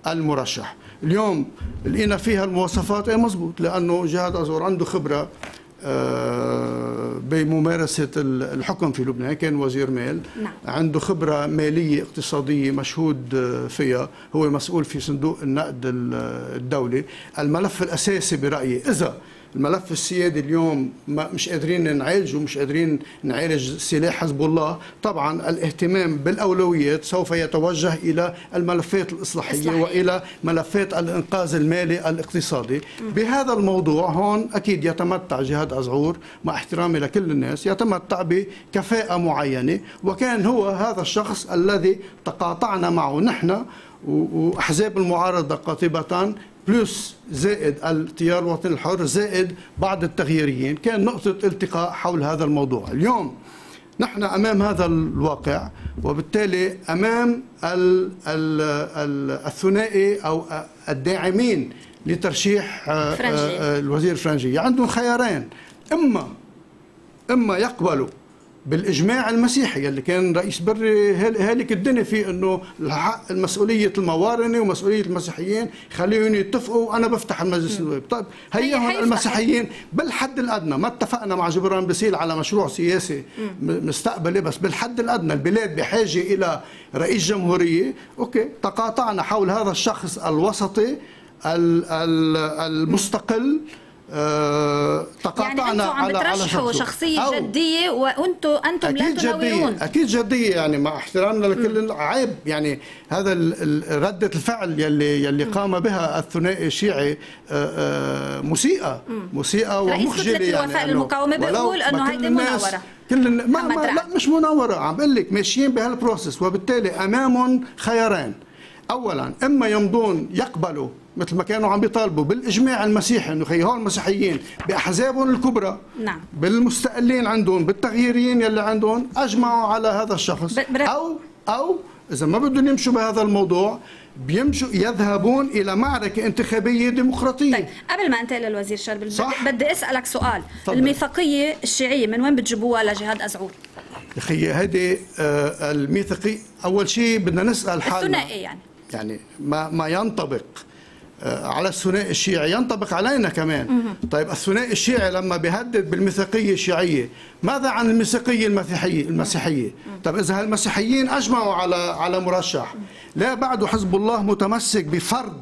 المرشح. اليوم لقينا فيها المواصفات مضبوط، لانه جهاد أزعور عنده خبره بممارسه الحكم في لبنان، كان وزير مال. نعم. عنده خبره ماليه اقتصاديه مشهود فيها، هو مسؤول في صندوق النقد الدولي. الملف الاساسي برايي، اذا الملف السيادي اليوم مش قادرين نعالجه، مش قادرين نعالج سلاح حزب الله، طبعا الاهتمام بالاولويات سوف يتوجه الى الملفات الاصلاحيه والى ملفات الانقاذ المالي الاقتصادي. بهذا الموضوع هون اكيد يتمتع جهاد أزعور، مع احترامي لكل الناس، يتمتع بكفاءه معينه، وكان هو هذا الشخص الذي تقاطعنا معه نحن واحزاب المعارضه قاطبه، بلس زائد التيار الوطني الحر زائد بعض التغييريين، كان نقطة التقاء حول هذا الموضوع. اليوم نحن أمام هذا الواقع، وبالتالي أمام الثنائي أو الداعمين لترشيح الوزير فرنجية، عندهم خيارين، إما يقبلوا بالاجماع المسيحي اللي كان رئيس بري هالك الدنيا فيه، انه الحق مسؤوليه الموارنه ومسؤوليه المسيحيين خليهم يتفقوا وانا بفتح المجلس النواب. طيب هي هون المسيحيين بالحد الادنى، ما اتفقنا مع جبران باسيل على مشروع سياسي مستقبلي، بس بالحد الادنى البلاد بحاجه الى رئيس جمهوريه، اوكي تقاطعنا حول هذا الشخص الوسطي المستقل تقاطعنا يعني على شخصية جدية وانتم لا تناولون. اكيد جدية، يعني مع احترامنا لكل عيب، يعني هذا ردة الفعل يلي قام بها الثنائي الشيعي مسيئة ومخجلة. رئيس كتلة الوفاء للمقاومة بيقول انه هيدي مناورة، لا مش مناورة، عم بقول لك ماشيين بهالبروسس، وبالتالي امامهم خيارين. اولا اما يمضون يقبلوا مثل ما كانوا عم بيطالبوا بالاجماع المسيحي، انه خي هول المسيحيين باحزابهم الكبرى، نعم، بالمستقلين عندهم، بالتغييريين يلي عندهم، اجمعوا على هذا الشخص، او اذا ما بدهم يمشوا بهذا الموضوع بيمشوا يذهبون الى معركه انتخابيه ديمقراطيه. طيب قبل ما انتقل للوزير شربل بدي اسالك سؤال، الميثاقيه الشيعيه من وين بتجيبوها لجهاد أزعور؟ يا اخي هيدي الميثاقيه، اول شيء بدنا نسال حالنا الثنائي، يعني ما ينطبق على الثنائي الشيعي ينطبق علينا كمان. طيب الثنائي الشيعي لما بيهدد بالميثاقيه الشيعيه، ماذا عن الميثاقيه المسيحيه؟ طيب اذا هالمسيحيين اجمعوا على مرشح، لا بعده حزب الله متمسك بفرض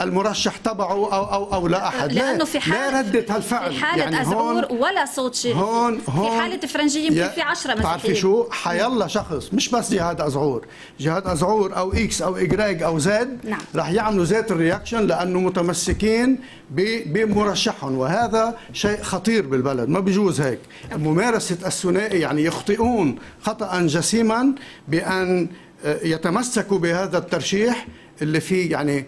المرشح تبعه او لا احد، لانه في حاله لا ردت هالفعل، في حاله يعني أزعور ولا صوت شيء، هون في حاله فرنجية يمكن في 10 مسيحيين. بتعرفي شو حيلا شخص، مش بس جهاد أزعور او اكس او اجراج او زاد، نعم، رح يعملوا ذات الرياكشن لانه متمسكين بمرشحهم، وهذا شيء خطير بالبلد، ما بيجوز هيك. ممارسه الثنائي يعني يخطئون خطأ جسيما بان يتمسكوا بهذا الترشيح اللي فيه، يعني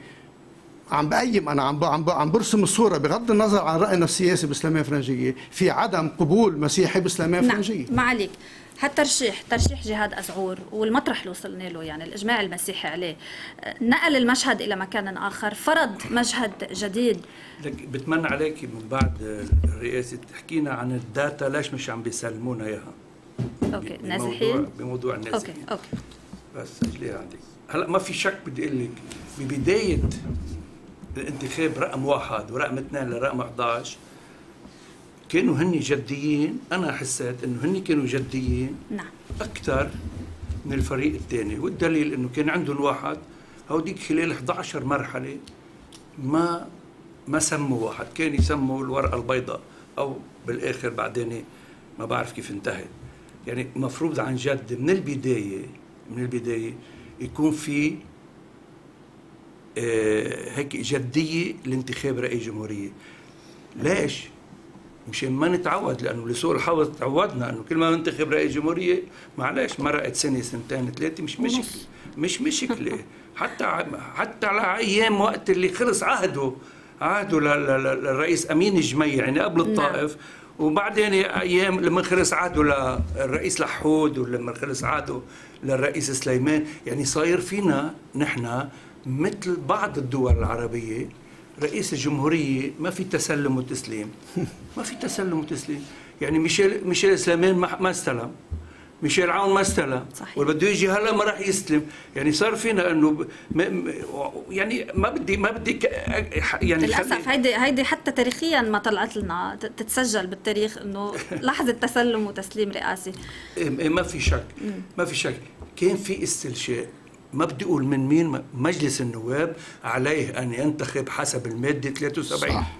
عم بقيم، انا عم برسم الصوره بغض النظر عن راينا السياسي بسليمان فرنجية في عدم قبول مسيحي بسليمان فرنجية. نعم، ما عليك. هالترشيح، ترشيح جهاد أزعور والمطرح اللي وصلنا له، يعني الاجماع المسيحي عليه، نقل المشهد الى مكان اخر، فرض مشهد جديد. بتمنى عليك من بعد الرئاسه تحكينا عن الداتا، ليش مش عم بيسلمونا اياها؟ اوكي، نازحين بموضوع النازحين. اوكي بس سجليها عندك. هلا ما في شك، بدي اقول لك ببدايه الانتخاب رقم 1 ورقم 2 لرقم 11 كانوا هن جديين، أنا حسيت إنه هن كانوا جديين، نعم، أكثر من الفريق الثاني، والدليل إنه كان عندهم واحد هوديك خلال 11 مرحلة ما سموا واحد، كان يسموا الورقة البيضاء، أو بالآخر بعدين ما بعرف كيف انتهت. يعني مفروض عن جد من البداية يكون في هيك جدية لانتخاب رئيس جمهورية. ليش؟ مشان ما نتعود، لأنه لسوء الحظ تعودنا أنه كل ما ننتخب رئيس جمهورية، معلش مرقت سنة سنتين 3 مش مشكلة حتى على أيام وقت اللي خلص عهده للرئيس أمين الجميع، يعني قبل الطائف، وبعدين أيام لما خلص عهده للرئيس لحود، ولما خلص عهده للرئيس سليمان. يعني صاير فينا نحن مثل بعض الدول العربية رئيس الجمهورية ما في تسلم وتسليم، يعني ميشال سليمان ما استلم، ميشال عون ما استلم، واللي بده يجي هلا ما راح يستلم. يعني صار فينا انه يعني ما بدي يعني للاسف هيدي حتى تاريخيا ما طلعت لنا تتسجل بالتاريخ انه لحظة تسلم وتسليم رئاسي. ما في شك كان في استلشاء، ما بدي اقول من مين، مجلس النواب عليه ان ينتخب حسب الماده 73، صح.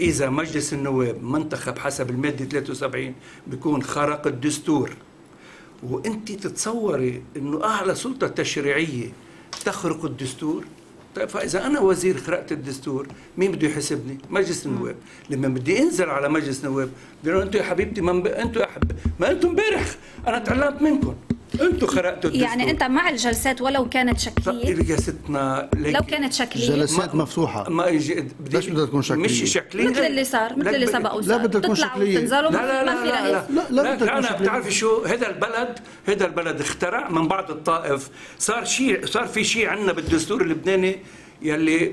اذا مجلس النواب ما انتخب حسب الماده 73 بيكون خرق الدستور. وانت تتصوري انه اعلى سلطه تشريعيه تخرق الدستور؟ طيب فاذا انا وزير خرقت الدستور مين بده يحاسبني؟ مجلس النواب. لما بدي انزل على مجلس النواب بيقولوا انتم يا حبيبتي ما انتم امبارح انا تعلمت منكم، انتم خرقتوا الدستور. يعني انت مع الجلسات ولو كانت شكليه؟ جلستنا لو كانت شكليه، جلسات مفتوحه، ما ليش بدها تكون شكليه؟ مش شكليه مثل اللي سبقوا، لا بدها تكون شكليه، لا لا لا لا لا. انا بتعرفي شو، هذا البلد اخترع من بعد الطائف، صار في شيء عندنا بالدستور اللبناني يلي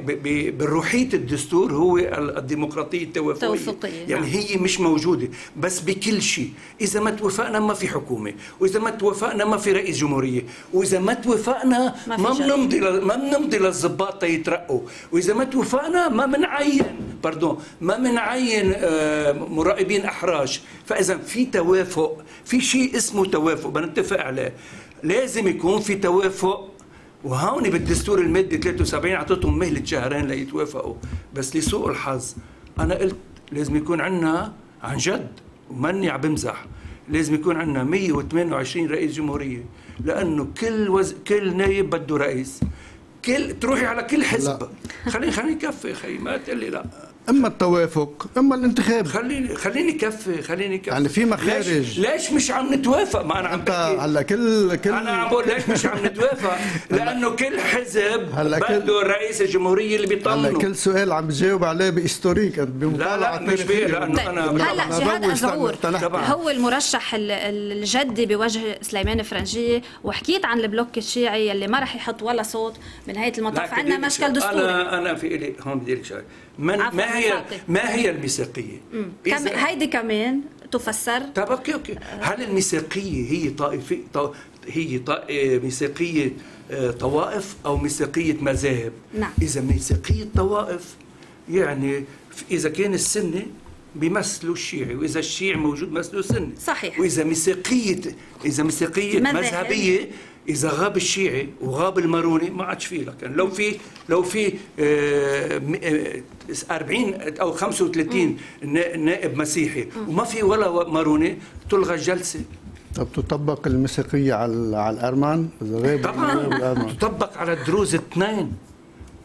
بالروحية الدستور هو الديمقراطية التوافقية، يعني هي مش موجودة بس بكل شيء. إذا ما توافقنا ما في حكومة، وإذا ما توافقنا ما في رئيس جمهورية، وإذا ما توافقنا ما بنمضي للضباط يترقوا، وإذا ما توافقنا ما بنعين مراقبين أحراج. فإذا في توافق، في شيء اسمه توافق بنتفق عليه، لازم يكون في توافق. وهون بالدستور المادة 73 اعطتهم مهلة شهرين ليتوافقوا، بس لسوء الحظ انا قلت لازم يكون عندنا عن جد، وماني عم بمزح، لازم يكون عندنا 128 رئيس جمهوريه، لانه كل نايب بده رئيس، كل تروحي على كل حزب. خليني كفي خي، ما تقول لي لا، اما التوافق اما الانتخاب. خليني كفي، خليني كفي. يعني في مخارج. ليش مش عم نتوافق؟ ما انا عم بحكي على كل انا عم بقول ليش مش عم نتوافق؟ لانه كل حزب بده الرئيس الجمهوريه اللي بيطمنه. هلا كل سؤال عم بجاوب عليه بهستوريك، بمطالعه تاريخيه. لا مش انا. هلا جهاد أزعور هو المرشح الجدي بوجه سليمان فرنجية، وحكيت عن البلوك الشيعي اللي ما رح يحط ولا صوت بنهايه المطاف. عندنا مشكل دستوري. انا في الي هون بدي لك شغله، ما هي الميثاقية؟ هيدي كمان تفسر. طب اوكي، هل الميثاقية هي ميثاقية طوائف او ميثاقية مذاهب؟ نعم. إذا ميثاقية طوائف، يعني إذا كان السنة بيمثلوا الشيعي، وإذا الشيعي موجود بيمثلوا السنة. صحيح. وإذا ميثاقية مذهبية، إذا غاب الشيعي وغاب الماروني ما عادش فيه. لكن لو في 40 أو 35 نائب مسيحي وما في ولا ماروني، تلغى الجلسة. طب تطبق الميثاقية على الأرمن؟ طبعا تطبق على الدروز الاثنين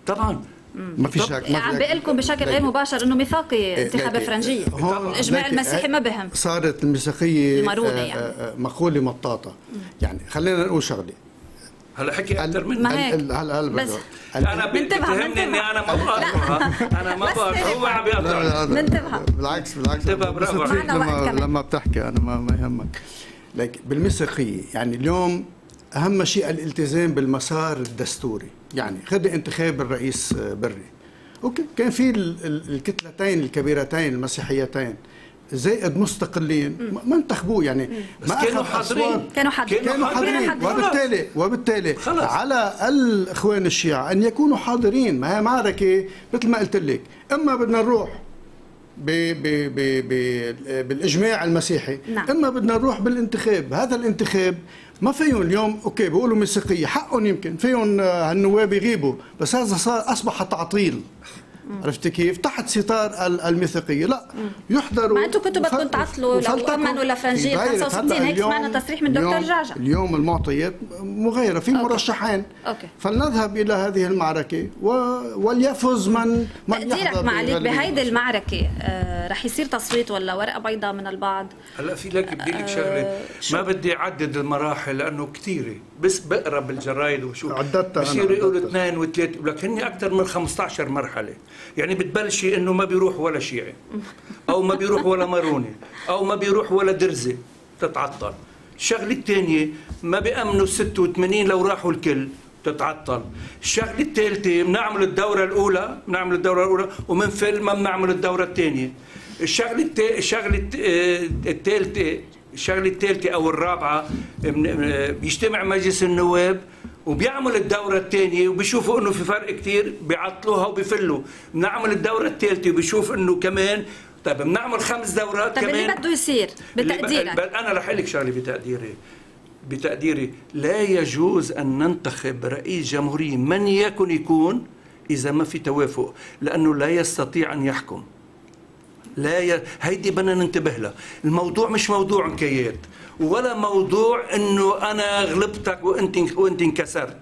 طبعا. ما في شك. عم بقول لكم بشكل غير مباشر انه ميثاقي انتخاب فرنجيه، الاجماع المسيحي ما بهم. صارت الميثاقيه يعني مقوله مطاطه. يعني خلينا نقول شغله هلا، حكي اكثر مني هلا بس انا بنتهمني اني انا ما بقاطعها، انا ما بقاطع، هو عم بيقاطع. بنتبه بالعكس لما بتحكي انا ما يهمك. لكن بالميثاقيه يعني اليوم اهم شيء الالتزام بالمسار الدستوري. يعني خذ انتخاب الرئيس بري، اوكي كان في الكتلتين الكبيرتين المسيحيتين زائد مستقلين ما انتخبوه، يعني ما كانوا حاضرين وبالتالي على الاخوان الشيعة ان يكونوا حاضرين. ما هي معركة مثل ما قلت لك، اما بدنا نروح بالاجماع المسيحي، نعم، اما بدنا نروح بالانتخاب. هذا الانتخاب ما فيهم اليوم. اوكي بيقولوا ميثاقيه، حقهم يمكن فيهم هالنواب يغيبوا، بس هذا صار اصبح تعطيل. عرفتي كيف؟ تحت ستار الميثاقيه لا يحضروا. ما انتم كنتوا بدكم تعطلوا لو امنوا لفرنجيه 65، هيك سمعنا تصريح من دكتور جعجع. اليوم المعطيات مغايره، في مرشحين، فلنذهب الى هذه المعركه وليفز من يحضر. معليك بهيدي المعركه رح يصير تصويت ولا ورقه بيضاء من البعض؟ هلا في لك بدي لك شغله، ما بدي اعدد المراحل لانه كثيره، بس بقرا بالجرايد وبشوف بصيروا يقولوا 2 و3، ولكن هن اكثر من 15 مرحله. يعني بتبلشي انه ما بيروح ولا شيعي، او ما بيروح ولا ماروني، او ما بيروح ولا درزه، تتعطل. الشغله الثانيه ما بيامنوا 86 لو راحوا الكل، تتعطل. الشغله الثالثه بنعمل الدوره الاولى، ومنفل ما بنعمل الدوره الثانيه. الشغله الثالثه او الرابعه بيجتمع مجلس النواب وبيعمل الدورة الثانية وبيشوفوا انه في فرق كثير بيعطلوها وبيفلوا. بنعمل الدورة الثالثة وبيشوف انه كمان، طيب بنعمل 5 دورات كمان. طيب اللي بده يصير بتقديرك؟ انا رح اقول لك شغلة بتقديري لا يجوز ان ننتخب رئيس جمهورية من يكون اذا ما في توافق، لانه لا يستطيع ان يحكم. هيدي بدنا ننتبه لها. الموضوع مش موضوع نكايات ولا موضوع انه انا غلبتك وانت انكسرت.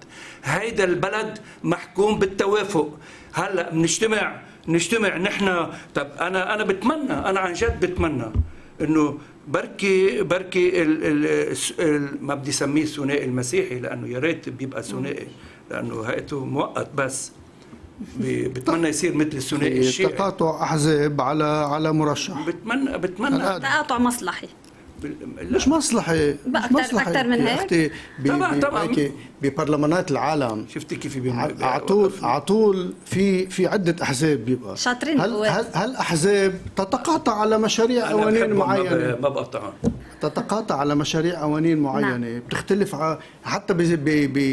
هيدا البلد محكوم بالتوافق. هلا بنجتمع نحن. طب انا بتمنى، انا عن جد بتمنى انه بركي ما بدي اسميه الثنائي المسيحي، لانه يا ريت بيبقى ثنائي، لانه هيئته مؤقت، بس بتمنى يصير مثل الثنائي الشيعي، تقاطع احزاب على مرشح. بتمنى تقاطع مصلحي. مش مصلحي، اكثر من هيك طبعا. ببرلمانات العالم شفتي كيف على طول في عده احزاب بيبقى شاطرين. هل احزاب تتقاطع على مشاريع قوانين معينه؟ ما بقطعهم. تتقاطع على مشاريع قوانين معينه، نعم. بتختلف حتى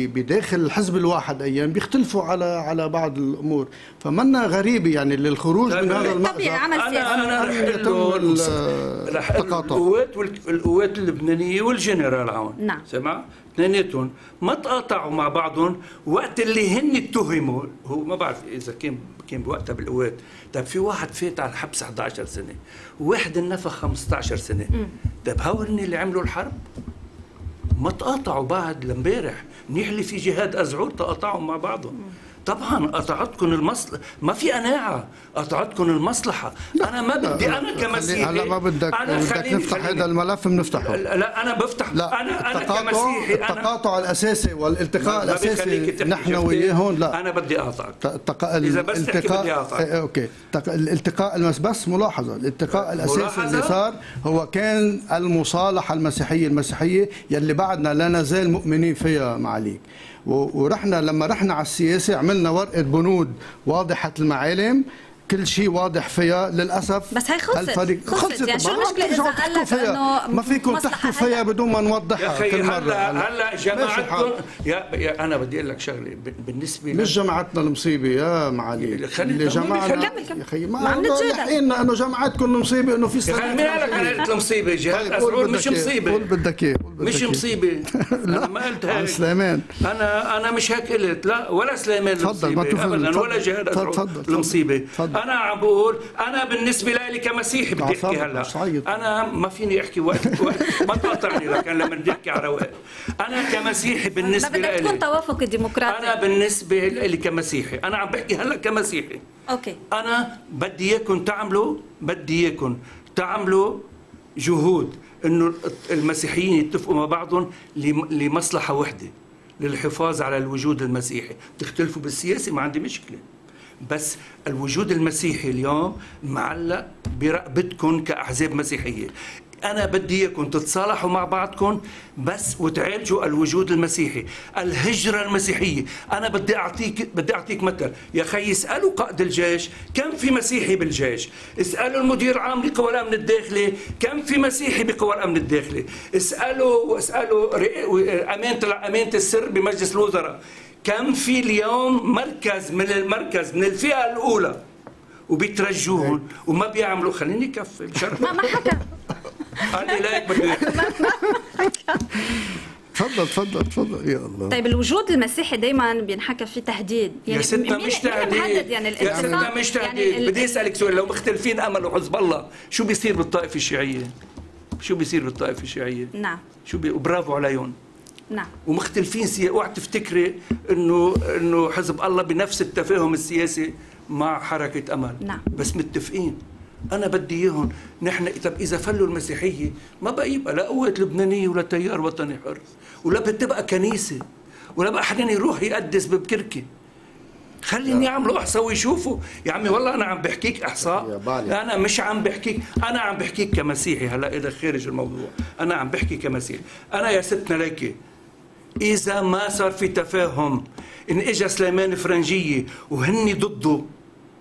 بداخل الحزب الواحد ايام بيختلفوا على بعض الامور، فمنا غريبه يعني للخروج من هذا المأزق. طبيعي عمل سياسي. انا رح القوات اللبنانيه والجنرال عون، نعم، سمع اثنيناتهم ما تقاطعوا مع بعضهم وقت اللي هن اتهموا، هو ما بعرف اذا كان بوقتها بالقوات. طيب في واحد فات على الحبس 11 سنه وواحد النفخ 15 سنه، طيب هولن اللي عملوا الحرب ما تقاطعوا بعد لامبارح، منيح اللي في جهاد أزعور تقاطعوا مع بعضهم. طبعا قطعتكم المصلحه، ما في قناعه، قطعتكم المصلحه. انا ما بدي، انا كمسيحي هلا ما بدك نفتح هذا الملف بنفتحه. لا انا بفتح، لا انا كمسيحي التقاطع الاساسي والالتقاء الاساسي نحن وياهم. لا انا بدي اقاطعك اذا بس التقاء، اوكي الالتقاء بس ملاحظه، الالتقاء الاساسي اللي صار هو كان المصالحه المسيحيه يلي بعدنا لا نزال مؤمنين فيها معاليك، ورحنا لما رحنا على السياسه عملنا ورقه بنود واضحه المعالم، كل شيء واضح فيها. للاسف بس هي خلصت يعني شو المشكله اذا قال لك انه ما فيكم تحكوا فيها بدون ما نوضحها كل مره. هلا جماعتكم يا انا بدي اقول لك شغله بالنسبه مش جماعتنا المصيبه يا معالي، اللي جماعتنا يا اخي ما عم نتجادل انه جماعتكم المصيبه، انه في خليني اقول لك انا قلت المصيبه جهاد أزعور مش مصيبه. قول بدك ايه، مش مصيبه. انا ما قلت هيك سليمان، انا مش هيك قلت، لا ولا سليمان المصيبه ابدا ولا جهاد أزعور المصيبه. أنا عم بقول أنا بالنسبة لي كمسيحي بدي أحكي هلا، أنا ما فيني أحكي وقت ما تقاطعني، لكن لما بدي أحكي على وقت أنا كمسيحي بالنسبة لي بدك تكون توافق ديمقراطي. أنا بالنسبة لي كمسيحي، أنا عم بحكي هلا كمسيحي، أوكي، أنا بدي إياكم تعملوا جهود إنه المسيحيين يتفقوا مع بعضهم لمصلحة وحدة، للحفاظ على الوجود المسيحي. بتختلفوا بالسياسة ما عندي مشكلة، بس الوجود المسيحي اليوم معلق برقبتكم كأحزاب مسيحية. أنا بدي إياكم تتصالحوا مع بعضكم بس وتعالجوا الوجود المسيحي، الهجرة المسيحية. أنا بدي أعطيك مثل يا خي، اسألوا قائد الجيش كم في مسيحي بالجيش، اسألوا المدير العام لقوى الأمن الداخلي كم في مسيحي بقوى الأمن الداخلي، اسألوا أمانة السر بمجلس الوزراء كم في اليوم مركز من الفئة الأولى، وبيترجوهم وما بيعملوا. خليني كفي بشرف ما حكى أنا لايك بدي تفضل يا الله. طيب الوجود المسيحي دائما بينحكى فيه تهديد، يعني يا ستة مش تهديد، يعني الانتقام مش تهديد. يعني بدي أسألك سؤال، لو مختلفين أمل وحزب الله شو بيصير بالطائفة الشيعية؟ نعم شو برافو عليهم، نعم، ومختلفين اوعى تفتكري انه حزب الله بنفس التفاهم السياسي مع حركه امل، نعم، بس متفقين. انا بدي اياهم نحن. طب اذا فلوا المسيحيه ما بقى يبقى لا قوات لبنانيه ولا تيار وطني حر، ولا بتبقى كنيسه، ولا بقى حدا يروح يقدس ببكركي. خليني يعملوا احصاء ويشوفوا يا عمي. والله انا عم بحكيك احصاء، انا مش عم بحكيك، انا عم بحكيك كمسيحي هلا اذا خارج الموضوع، انا عم بحكي كمسيحي. انا يا ستنا ليكي إذا ما صار في تفاهم، إن إجا سليمان فرنجية وهن ضده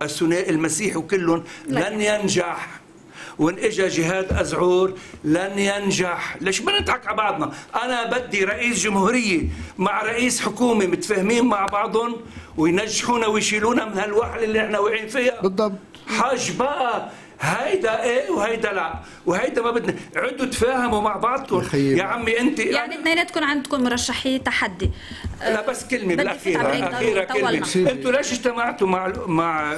الثنائي المسيحي وكلهم لن ينجح، وإن إجا جهاد أزعور لن ينجح. ليش ما نضحك على بعضنا؟ أنا بدي رئيس جمهورية مع رئيس حكومة متفاهمين مع بعضهم وينجحونا ويشيلونا من هالوحل اللي إحنا واقعين فيها. بالضبط. حاج بقى هيدا ايه وهيدا لا وهيدا ما بدنا، عدوا تفاهموا مع بعضكم يا عمي. انت يعني اثنيناتكم عندكم مرشحي تحدي. لا بس كلمه بالاخيره كلمه، انتوا ليش اجتمعتوا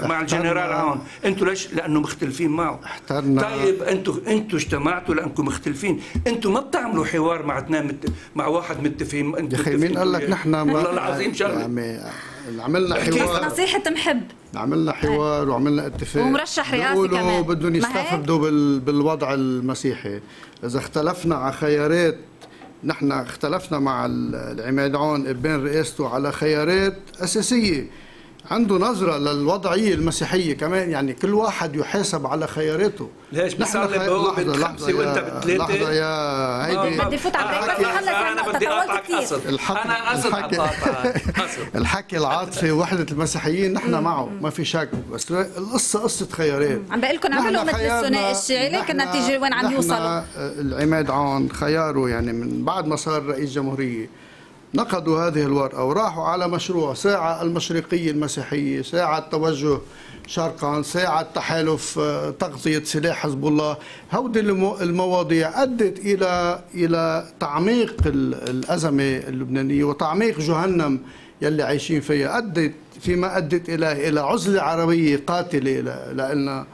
مع الجنرال عون؟ انتوا ليش؟ لانه مختلفين معه. احترنا. طيب انتوا اجتمعتوا لانكم مختلفين، انتوا ما بتعملوا حوار مع اثنين مع واحد متفقين. انتوا يا اخي مين قال لك نحن والله العظيم شغله عملنا حوار، نصيحة محب، عملنا حوار وعملنا اتفاق ومرشح رئاسي كمان بدهم يستفردوا بالوضع المسيحي. إذا اختلفنا على خيارات، نحن اختلفنا مع العماد عون ابن رئاسته على خيارات أساسية، عنده نظرة للوضعية المسيحية كمان، يعني كل واحد يحاسب على خياراته. ليش بيسلم هو بخمسة وانت بثلاثة؟ لحظة يا هيدي بدي فوت على بريك، بس هلا انا بدي اقاطعك أصل. انا قصد اقاطعك الحكي العاطفي ووحدة المسيحيين نحن معه ما في شك، بس القصة قصة خيارات. عم بقول لكم عملوا مثل الثنائي الشيعي لكن النتيجة وين عم يوصلوا؟ العماد عون خياره يعني من بعد ما صار رئيس جمهورية نقدوا هذه الورقة وراحوا على مشروع ساعة المشرقية المسيحية، ساعة توجه شرقا، ساعة تحالف تغطية سلاح حزب الله. هودي المواضيع أدت إلى تعميق الأزمة اللبنانية وتعميق جهنم يلي عايشين فيها، أدت فيما أدت إلى عزلة عربية قاتلة لأن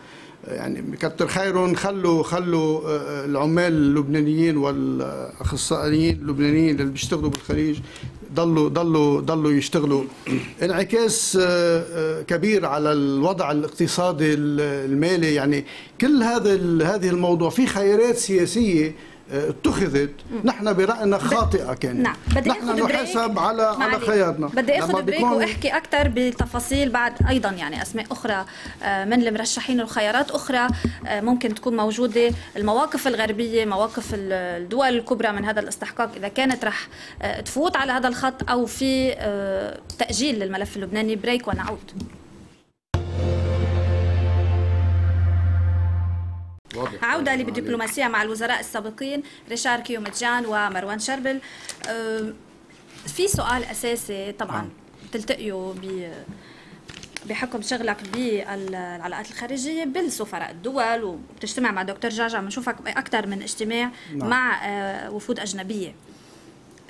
يعني كتر خيرهم خلوا العمال اللبنانيين والاخصائيين اللبنانيين اللي بيشتغلوا بالخليج ضلوا يشتغلوا. انعكاس كبير على الوضع الاقتصادي المالي، يعني كل هذه الموضوع في خيارات سياسيه اتخذت نحن برأينا خاطئة كانت. نعم. نحن نحاسب على خيارنا. بدي اخذ بريك واحكي اكثر بتفاصيل بعد ايضا، يعني اسماء اخرى من المرشحين وخيارات اخرى ممكن تكون موجودة، المواقف الغربية، مواقف الدول الكبرى من هذا الاستحقاق اذا كانت رح تفوت على هذا الخط او في تأجيل للملف اللبناني. بريك ونعود. عودة للدبلوماسية مع الوزراء السابقين ريشار قيومجيان ومروان شربل. في سؤال أساسي طبعا تلتقيوا بحكم شغلك بالعلاقات الخارجية بالسفراء الدول وبتجتمع مع دكتور جعجع، بنشوفك أكثر من اجتماع مع وفود أجنبية.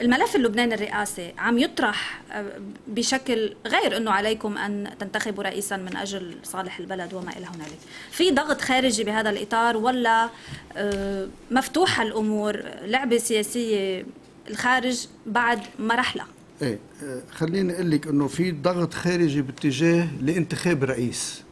الملف اللبناني الرئاسي عم يطرح بشكل غير انه عليكم ان تنتخبوا رئيسا من اجل صالح البلد وما الى هنالك، في ضغط خارجي بهذا الاطار ولا مفتوحه الامور لعبه سياسيه الخارج بعد مرحله؟ ايه خليني اقول لك انه في ضغط خارجي باتجاه لانتخاب رئيس،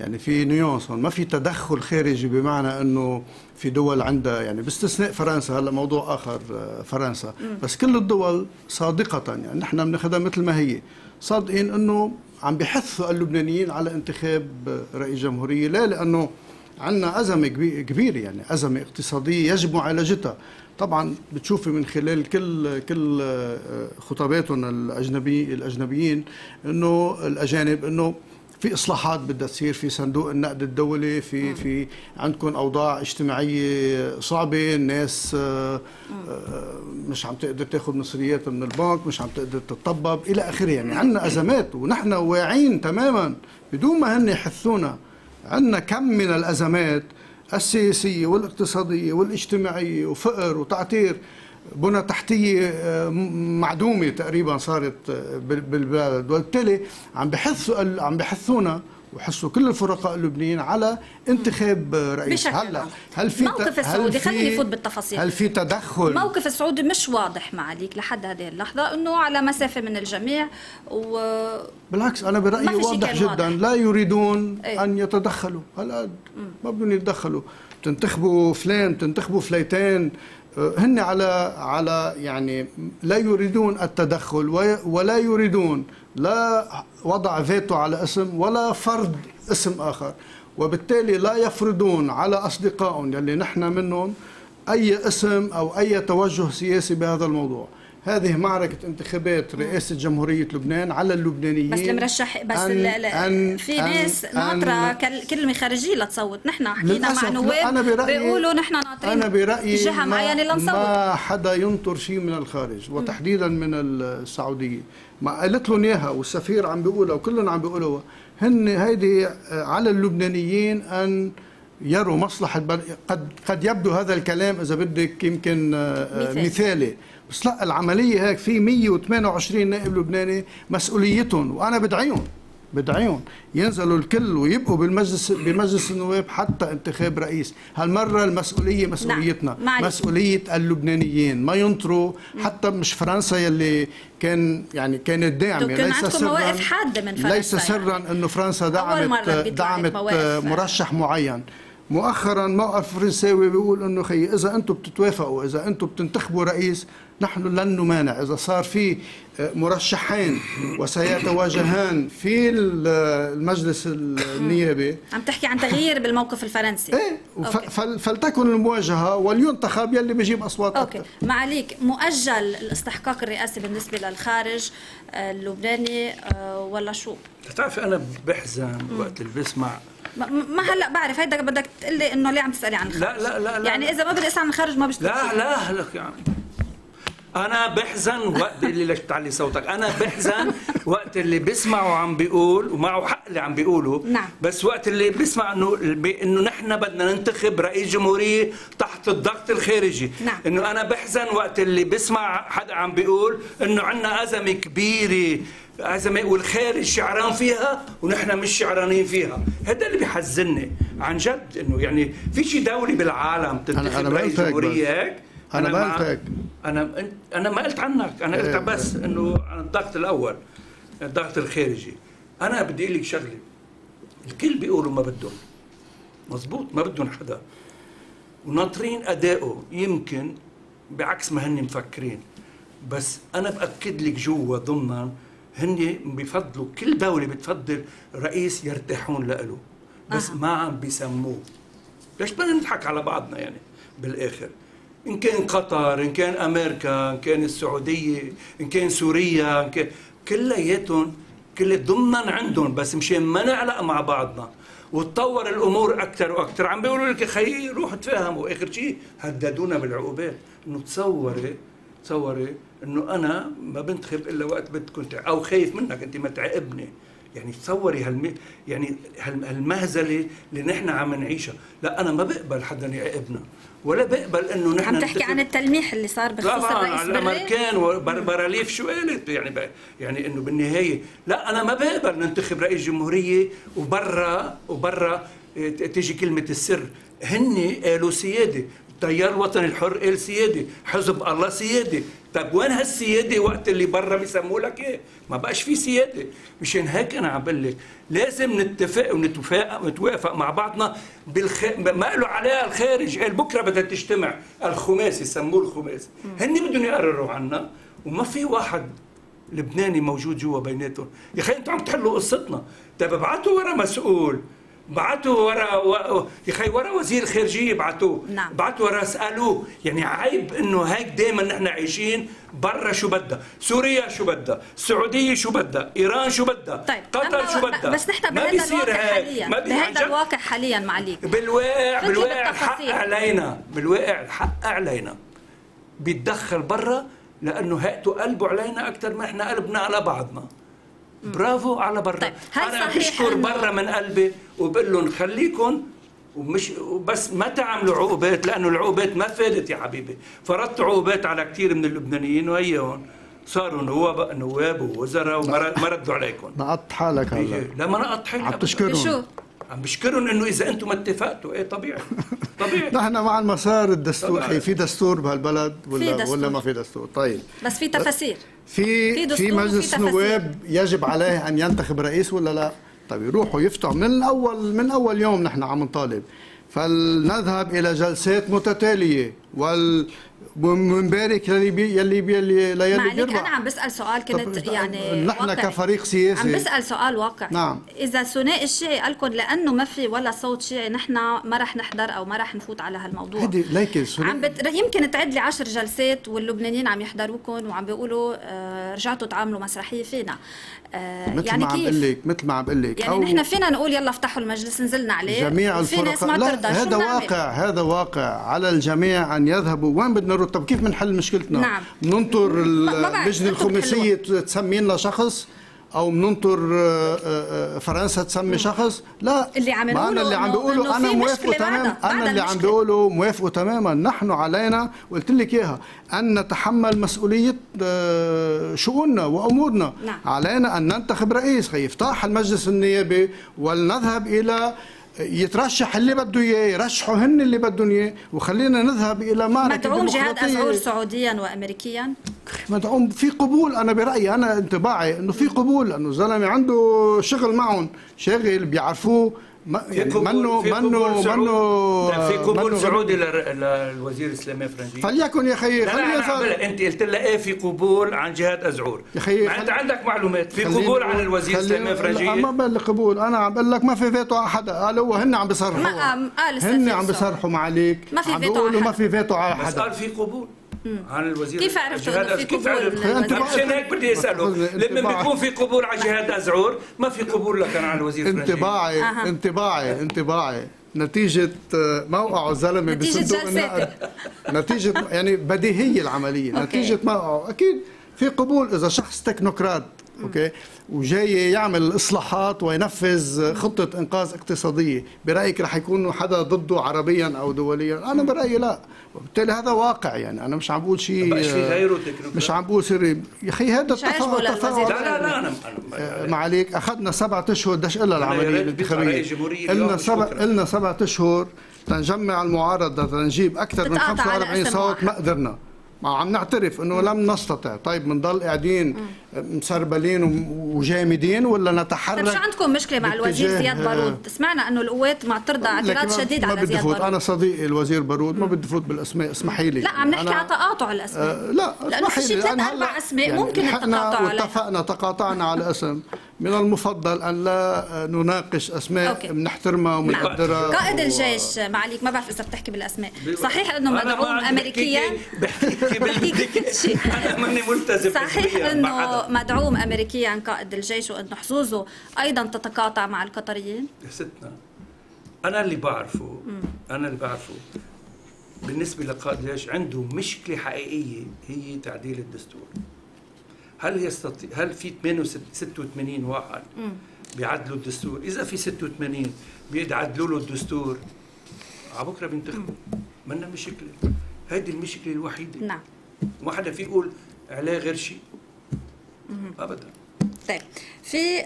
يعني في نيونس هون، ما في تدخل خارجي بمعنى انه في دول عندها يعني باستثناء فرنسا، هلا موضوع اخر فرنسا، بس كل الدول صادقة يعني نحن بناخذها مثل ما هي، صادقين انه عم بحثوا اللبنانيين على انتخاب رئيس جمهورية، لا لانه عندنا ازمة كبيرة يعني ازمة اقتصادية يجب معالجتها. طبعا بتشوفي من خلال كل خطاباتهم الاجنبيين انه الاجانب انه في اصلاحات بدها تصير في صندوق النقد الدولي، في عندكم اوضاع اجتماعيه صعبه، الناس مش عم تقدر تاخذ مصريات من البنك، مش عم تقدر تطبب الى اخره، يعني عندنا ازمات ونحن واعيين تماما بدون ما هن يحثونا. عندنا كم من الازمات السياسيه والاقتصاديه والاجتماعيه وفقر وتعتير، بنى تحتية معدومة تقريبا صارت بالبلد، وبالتالي عم بحثونا وحسوا كل الفرقاء اللبنانيين على انتخاب رئيس. هل في موقف السعودي، خليني فوت بالتفاصيل، هل في تدخل؟ موقف السعودي مش واضح معاليك لحد هذه اللحظه، انه على مسافه من الجميع بالعكس انا برايي واضح جدا، لا يريدون ان يتدخلوا هالقد، ما بدهم يتدخلوا. تنتخبوا فلان، تنتخبوا فليتين، هن على يعني لا يريدون التدخل ولا يريدون لا وضع فيتو على اسم ولا فرض اسم آخر، وبالتالي لا يفرضون على أصدقائهم يلي نحن منهم أي اسم أو أي توجه سياسي بهذا الموضوع. هذه معركة انتخابات رئاسة جمهورية لبنان على اللبنانيين، بس المرشح بس في ناس ناطرة كلمة خارجية لتصوت. نحن حكينا مع نواب بيقولوا نحن ناطرين جهة معينة لنصوت، ما حدا ينطر شيء من الخارج وتحديدا من السعودية. ما قالت لهم اياها والسفير عم بيقولها وكلهم عم بيقولوها، هن هيدي على اللبنانيين ان يروا مصلحة. قد يبدو هذا الكلام اذا بدك يمكن مثالي، بس لا، العملية هيك في 128 نائب لبناني مسؤوليتهم، وأنا بدعيهم ينزلوا الكل ويبقوا بمجلس النواب حتى انتخاب رئيس. هالمرة المسؤولية مسؤوليتنا، مسؤولية اللبنانيين، ما ينطروا حتى مش فرنسا يلي كانت داعمة. ليس سراً ليس سراً إنه فرنسا دعمت مرشح معين، مؤخرا موقف فرنساوي بيقول انه خي اذا انتم بتتوافقوا، اذا انتم بتنتخبوا رئيس نحن لن نمانع، اذا صار في مرشحين وسيتواجهان في المجلس النيابي. عم تحكي عن تغيير بالموقف الفرنسي. ايه فلتكن المواجهه ولينتخب يلي بيجيب اصوات اكثر. اوكي، معليك مؤجل الاستحقاق الرئاسي بالنسبه للخارج اللبناني ولا شو؟ بتعرفي انا بحزن وقت اللي بسمع، ما هلا بعرف هيدا بدك تقول لي انه ليه عم تسالي عن الخارج. لا لا لا, لا يعني اذا ما بدي اسال عن الخارج ما بشتغل. لا لا لك يعني انا بحزن وقت اللي ليش بتعلي صوتك، انا بحزن وقت اللي بسمعه عم بيقول ومعه حق اللي عم بيقوله. نعم. بس وقت اللي بسمع انه نحن بدنا ننتخب رئيس جمهوريه تحت الضغط الخارجي. نعم. انه انا بحزن وقت اللي بسمع حدا عم بيقول انه عندنا ازمه كبيره، أزمة والخارج شعران فيها ونحن مش شعرانين فيها. هذا اللي بيحزنني عن جد، انه يعني في شي دولة بالعالم تنتخب رئيس جمهورية هيك. انا ما قلت هيك، انا ما قلت عنك، انا قلت بس انه عن الضغط الاول، الضغط الخارجي. انا بدي اقول لك شغلة، الكل بيقولوا ما بدهم، مزبوط ما بدهم حدا، وناطرين ادائه يمكن بعكس ما هن مفكرين، بس انا باكد لك جوا ضمنا هن بفضلوا، كل دولة بتفضل رئيس يرتاحون له، بس ما عم بيسموه. ليش بدنا نضحك على بعضنا يعني بالآخر؟ إن كان قطر، إن كان أمريكا، إن كان السعودية، إن كان سوريا، إن كان كلياتهم كل ضمنا عندهم، بس مشان ما نعلق مع بعضنا وتطور الأمور أكثر وأكثر. عم بيقولوا لك خيي روحوا تفاهموا، آخر شيء هددونا بالعقوبات. إنه تصوري انه انا ما بنتخب الا وقت بدكم، او خايف منك انت ما تعاقبني. يعني تصوري يعني هالمهزله اللي نحن عم نعيشها. لا انا ما بقبل حدا يعاقبنا، ولا بقبل انه نحن عم تحكي عن التلميح اللي صار بخصوص الرئيس بري الامريكان وبرليف شو قالت يعني انه بالنهايه لا انا ما بقبل ننتخب رئيس جمهوريه وبرا تيجي كلمه السر. هن قالوا سياده، التيار الوطني الحر قال سياده، حزب الله سياده. طيب وين هالسياده وقت اللي برا بيسموا لك ايه؟ ما بقاش في سياده. مشان هيك انا عم بقول لك لازم نتفق ونتوافق مع بعضنا ما قالوا عليها الخارج، قال بكره بدها تجتمع الخماسي، سموه الخماسي. هن بدهم يقرروا عنا، وما في واحد لبناني موجود جوا بيناتهم. يا اخي انتم عم تحلوا قصتنا. طيب ابعتوا ورا مسؤول، بعتوا ورا يا اخي ورا وزير خارجيه، بعتوه. نعم. بعتوا ورا سالوه. يعني عيب انه هيك دائما نحن عايشين. برا شو بدها، سوريا شو بدها، السعوديه شو بدها، ايران شو بدها، طيب. قطر شو بدها، بس نحن بهذا الواقع حاليا، بهذا الواقع حاليا معليك بالواقع الحق علينا، بالواقع الحق علينا. بيتدخل برا لانه هاتوا قلبه علينا اكثر ما احنا قلبنا على بعضنا. برافو على برا. طيب. انا بشكر برا من قلبي وبقول لهم خليكم ومش بس ما تعملوا عقوبات، لانه العقوبات ما فادت يا حبيبي. فرضت عقوبات على كثير من اللبنانيين وهيهم صاروا نواب ووزراء وما ردوا عليكم. نقطت حالك هلا. لا ما نقطت حالي، عم تشكرهم، عم بشكرهم انه اذا انتم ما اتفقتوا. ايه طبيعي طبيعي. نحن مع المسار الدستوري، في دستور بهالبلد ولا ما في دستور؟ طيب بس في تفاسير، في مجلس نواب يجب عليه ان ينتخب رئيس ولا لا؟ طيب يروحوا يفتحوا من اول يوم نحن عم نطالب، فلنذهب الى جلسات متتاليه ومنبارك يلي بيربح. انا عم بسال سؤال كنت يعني نحن واقعي. كفريق سياسي عم بسال سؤال واقعي. نعم. اذا الثنائي الشيعي قال لكم لانه ما في ولا صوت شيعي نحن ما رح نحضر او ما رح نفوت على هالموضوع، يمكن تعد لي 10 جلسات واللبنانيين عم يحضروكم وعم بيقولوا رجعتوا تعاملوا مسرحيه فينا. يعني مثل ما عم بقول لك يعني نحن فينا نقول يلا افتحوا المجلس، نزلنا عليه جميع الفرق. هذا واقع، هذا واقع على الجميع ان يذهبوا. وين بدنا نرد؟ طب كيف بنحل مشكلتنا؟ نعم. بننطر اللجنه الخماسيه تسمي لنا شخص، او بننطر فرنسا تسمي شخص؟ لا، اللي عم بيقولوا انا موافقه تماما، انا اللي عم بيقولوا موافقه تماما. نحن علينا، قلت لك اياها، ان نتحمل مسؤوليه شؤوننا وامورنا. نعم. علينا ان ننتخب رئيس، يفتح المجلس النيابي ولنذهب الى يترشح اللي بده اياه، يرشحوا هن اللي بدهم اياه، وخلينا نذهب الى معركه ديمقراطيه. مدعوم جهاد أزعور سعوديا وامريكيا، مدعوم في قبول. انا برايي، انا انطباعي انه في قبول، انه الزلمه عنده شغل معهم، شغل بيعرفوه، يعني منه في قبول سعودي للوزير سليمان فرنجية. فليكن يا خيي، انت قلت لها ايه في قبول عن جهاد أزعور، انت عندك معلومات في قبول عن الوزير سليمان فرنجية؟ ما بالقبول، انا عم بقول لك ما في فيتو على حدا، قالوا هن عم بيصرحوا، هن عم بيصرحوا معليك، عم بيقولوا ما في فيتو على حدا، بس قال في قبول عن الوزير. كيف عرفت انه في قبول؟ مشان هيك بدي اساله، لما بيكون في قبول على جهاد أزعور ما في قبول لكان على الوزير فرنجية. انطباعي نتيجة موقعه زلمه بصندوق النقد، نتيجة يعني بديهية العملية، نتيجة موقعه اكيد في قبول. اذا شخص تكنوقراط اوكي وجاي يعمل اصلاحات وينفذ خطة انقاذ اقتصادية، برأيك رح يكون حدا ضده عربيا او دوليا؟ انا برأيي لا، وبالتالي هذا واقع. يعني انا مش عم بقول شيء غيره، مش عم بقول سري يا اخي، هذا التفاعل لا معليك. اخذنا 7 اشهر بديش الا العملية الانتخابية، قلنا 7 اشهر تنجمع المعارضة تنجيب اكثر من 45 صوت، ما قدرنا، عم نعترف انه لم نستطع. طيب بنضل قاعدين مسربلين وجامدين ولا نتحرك؟ طيب شو عندكم مشكله مع الوزير زياد بارود؟ سمعنا انه القوات معترضه اعتراض شديد على زياد بارود. انا صديقي الوزير بارود، ما بدي فوت بالاسماء، اسمحي لي. لا عم نحكي على تقاطع الاسماء. لا لانه في شيء 3 4 اسماء يعني ممكن التقاطع عليها، واتفقنا تقاطعنا على اسم. من المفضل ان لا نناقش اسماء بنحترمها وبنقدرها. قائد الجيش معاليك، ما بعرف اذا بتحكي بالاسماء، صحيح انه مدعوم امريكيا؟ بحكي كل شيء، انا ماني ملتزم. صحيح انه مدعوم امريكيا عن قائد الجيش وانه حظوظه ايضا تتقاطع مع القطريين؟ يا ستنا انا اللي بعرفه بالنسبه لقائد الجيش عنده مشكله حقيقيه هي تعديل الدستور. هل في 86 واحد بيعدلوا الدستور؟ اذا في 86 بيعدلوا له الدستور، على بكره بينتخبوا، منا مشكله. هيدي المشكله الوحيده. نعم، ما حدا في يقول عليه غير شيء ابدا. طيب في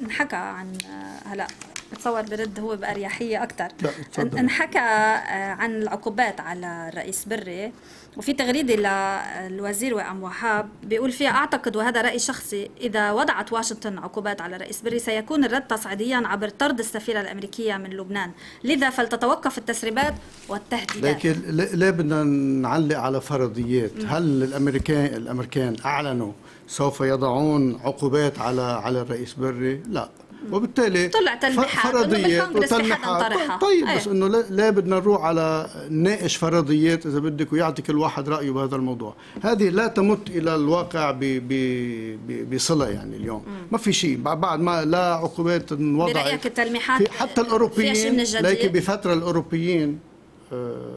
انحكى عن هلا بتصور برد هو باريحيه اكثر، انحكى عن العقوبات على الرئيس بري، وفي تغريده للوزير وئام وهاب بيقول فيها: اعتقد وهذا رايي شخصي اذا وضعت واشنطن عقوبات على الرئيس بري سيكون الرد تصعيديا عبر طرد السفيره الامريكيه من لبنان، لذا فلتتوقف التسريبات والتهديدات. لكن لا بدنا نعلق على فرضيات. هل الامريكان اعلنوا سوف يضعون عقوبات على الرئيس بري؟ لا، وبالتالي طلع تلميحات وتلميحات. طيب بس انه لا بدنا نروح على نناقش فرضيات اذا بدك، ويعطي كل واحد رايه بهذا الموضوع. هذه لا تمت الى الواقع بصله. يعني اليوم ما في شيء بعد ما لا عقوبات انوضعت. برايك التلميحات حتى الاوروبيين، لكن بفتره الاوروبيين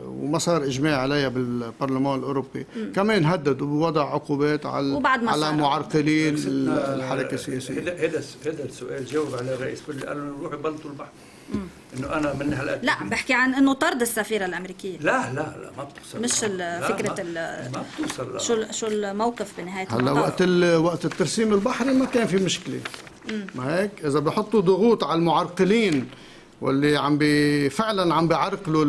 وما صار اجماع عليها بالبرلمان الاوروبي، كمان هددوا بوضع عقوبات على معرقلين الحركه السياسيه. هذا السؤال جاوب على الرئيس بري، قال له روحوا بلطوا البحر. انه انا من هالقد لا عم بحكي عن انه طرد السفيره الامريكيه. لا ما بتوصل، مش فكره ما بتوصل. لا. شو الموقف بنهايه هلا وقت الترسيم البحري ما كان في مشكله. ما هيك اذا بحطوا ضغوط على المعرقلين واللي فعلا عم بيعرقلوا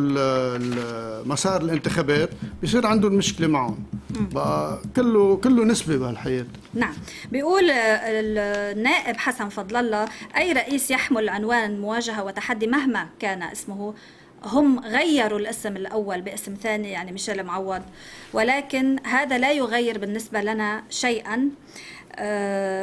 مسار الانتخابات، بيصير عندهم مشكله معهم. بقى كله نسبه بهالحياه. نعم، بيقول النائب حسن فضل الله: اي رئيس يحمل عنوان مواجهه وتحدي مهما كان اسمه، هم غيروا الاسم الاول باسم ثاني، يعني ميشال معوض، ولكن هذا لا يغير بالنسبه لنا شيئا.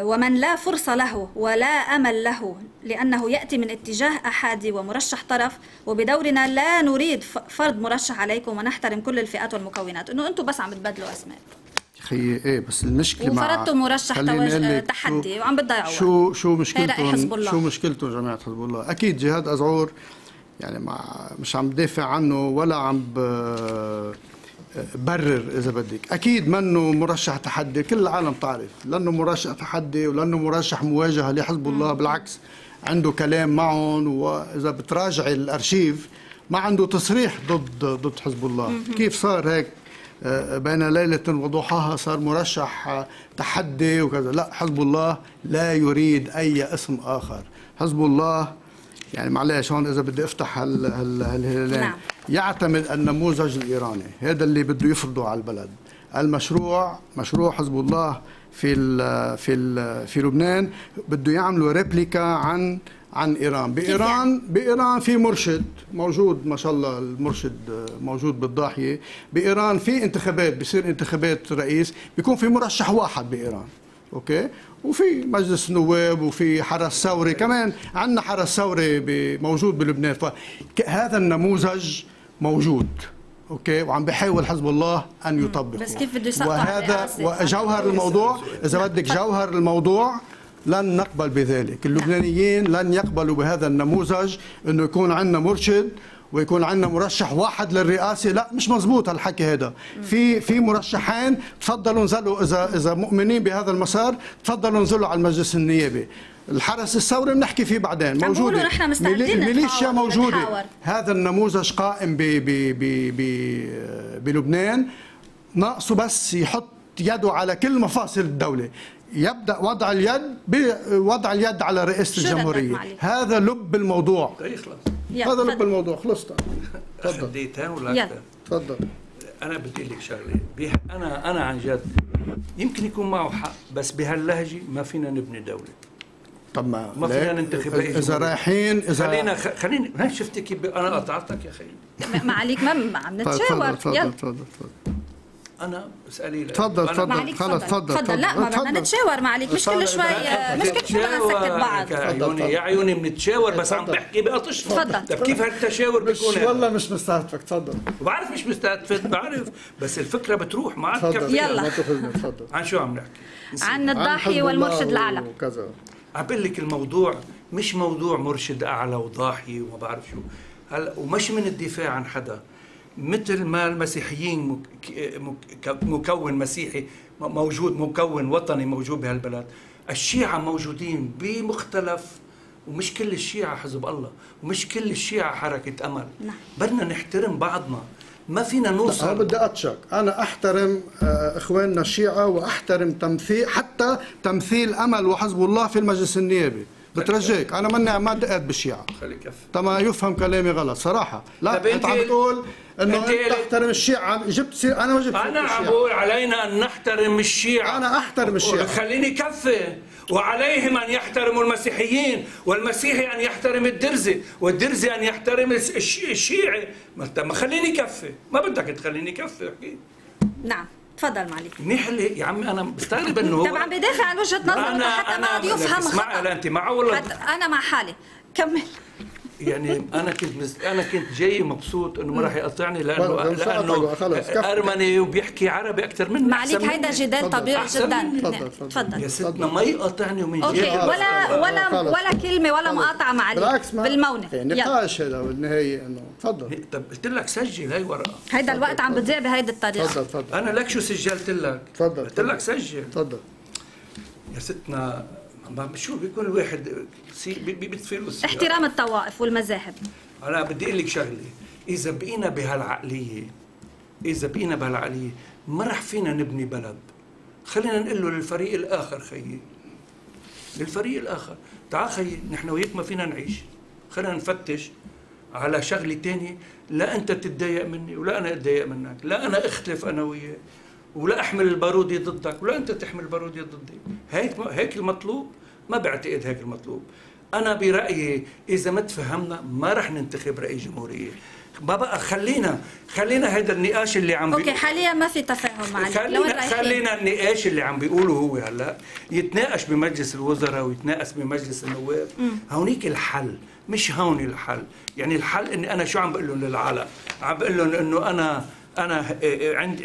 ومن لا فرصة له ولا أمل له لأنه يأتي من اتجاه أحادي ومرشح طرف، وبدورنا لا نريد فرض مرشح عليكم ونحترم كل الفئات والمكونات. إنه أنتم بس عم بتبدلوا أسماء خيي. إيه بس المشكلة مع وفرضتوا مرشح تحدي وعم بتضيعوا. شو مشكلتهم؟ شو مشكلتهم جماعة حزب الله؟ أكيد جهاد أزعور يعني مش عم بدافع عنه ولا عم برر اذا بدك، اكيد منه مرشح تحدي، كل العالم تعرف، لانه مرشح تحدي ولانه مرشح مواجهه لحزب الله، بالعكس عنده كلام معهم، واذا بتراجع الارشيف ما عنده تصريح ضد حزب الله، كيف صار هيك بين ليله وضحاها صار مرشح تحدي وكذا، لا حزب الله لا يريد اي اسم اخر، حزب الله يعني معلش هون اذا بدي افتح هالهلال. نعم. يعتمد النموذج الايراني، هذا اللي بده يفرضه على البلد. مشروع حزب الله في لبنان بده يعملوا ريبليكا عن عن إيران. بإيران في مرشد موجود، ما شاء الله المرشد موجود بالضاحية. بإيران في انتخابات، بصير انتخابات رئيس، بيكون في مرشح واحد بإيران، أوكي؟ وفي مجلس نواب وفي حرس ثوري، كمان عندنا حرس ثوري موجود بلبنان. فهذا النموذج موجود، اوكي، وعم بحاول حزب الله ان يطبقه. بس كيف بده يسقط؟ وهذا جوهر الموضوع، اذا بدك جوهر الموضوع. لن نقبل بذلك، اللبنانيين لن يقبلوا بهذا النموذج، انه يكون عندنا مرشد ويكون عندنا مرشح واحد للرئاسه. لا، مش مزبوط هالحكي هذا. في مرشحين، تفضلوا انزلوا، اذا مؤمنين بهذا المسار تفضلوا انزلوا على المجلس النيابي. الحرس الثوري بنحكي فيه بعدين، موجوده الميليشيا موجوده. هذا النموذج قائم ب ب ب ب بلبنان، ناقصه بس يحط يده على كل مفاصل الدوله، يبدأ وضع اليد على رئاسة الجمهورية. هذا لب الموضوع، هذا لب الموضوع. خلصت، تفضل. دقيقتين ولا اكثر؟ تفضل. انا بدي اقول لك شغله، انا عن جد يمكن يكون معه حق، بس بهاللهجه ما فينا نبني دوله. طب ما فينا ننتخب رئيس. اذا رايحين، اذا خلينا هل شفتي كيف انا قطعتك يا خليل؟ ما عليك، ما عم نتشاور. تفضل أنا اسألي لك. تفضل خلص، تفضل. لا، ما بدنا نتشاور، ما عليك. مش كل شوي، مش كل شوي نسكت بعض. يا عيوني بنتشاور، بس عم بحكي بقطشنا. تفضل. كيف هالتشاور بيكون؟ والله مش مستهدفك، تفضل. بعرف مش مستهدفك، بعرف، بس الفكرة بتروح معك. تفضل يلا، تفضل. عن شو عم نحكي؟ عن الضاحي والمرشد الأعلى وكذا. عم بقول لك الموضوع مش موضوع مرشد أعلى وضاحي وما بعرف شو، هلا ومش من الدفاع عن حدا. مثل ما المسيحيين مكون مسيحي موجود، مكون وطني موجود بهالبلد، الشيعة موجودين بمختلف، ومش كل الشيعة حزب الله، ومش كل الشيعة حركة أمل. بدنا نحترم بعضنا، ما فينا نوصل. أنا بدي أتشك، أنا أحترم إخواننا الشيعة، وأحترم تمثيل، حتى تمثيل أمل وحزب الله في المجلس النيابي. بترجيك، انا ماني ما دقت بالشيعة. خليك تما يفهم كلامي غلط صراحه. لا، انت عم بتقول انه انت تحترم الشيعة، جبت انا ما جبت. انا عم بقول علينا ان نحترم الشيعة. انا احترم الشيعة، خليني كفي. وعليهم ان يحترموا المسيحيين، والمسيحي ان يحترم الدرزي، والدرزي ان يحترم الشيعي. ما خليني كفي، ما بدك تخليني كفي. نعم تفضل معليك. نحلي يا عمي، انا بستغرب انه طبعا بدافع عن وجهه نظري، حتى ما بده يفهم خطأ. اسمعي، لا انت معه ولا انا مع حالي، كمل. يعني انا كنت جاي مبسوط انه ما راح يقطعني، لانه ارمني وبيحكي عربي اكثر مني. معليك، هيدا جدال طبيعي جدا. تفضل يا ستنا، ما يقطعني ومن جاي. اوكي، ولا كلمه ولا مقاطعه معليك، بالمونه نقاش هذا بالنهايه. انه تفضل. طب قلت لك سجل هي ورقه، هيدا الوقت عم بتضيع بهيدي الطريقه. تفضل. انا لك شو سجلت لك؟ تفضل. قلت لك سجل. تفضل يا ستنا. شو بيكون الواحد بيتفيلوا احترام الطوائف والمذاهب. انا بدي اقول لك شغله، اذا بقينا بهالعقليه، ما راح فينا نبني بلد. خلينا نقول له للفريق الاخر، خيي للفريق الاخر، تعال خيي، نحن وياك ما فينا نعيش، خلينا نفتش على شغله ثانيه. لا انت تتضايق مني ولا انا اتضايق منك، لا انا اختلف انا وياك، ولا احمل البارودي ضدك ولا انت تحمل البارودي ضدي. هيك المطلوب؟ ما بعتقد هيك المطلوب. انا برايي اذا ما تفهمنا ما رح ننتخب رئيس جمهوريه. ما بقى خلينا هذا النقاش اللي عم بيقول. اوكي، حاليا ما في تفاهم معنا. خلينا النقاش اللي عم بيقوله هو هلا يتناقش بمجلس الوزراء ويتناقش بمجلس النواب. هونيك الحل، مش هون الحل. يعني الحل اني انا شو عم بقول لهم للعلق؟ عم بقول لهم انه أنا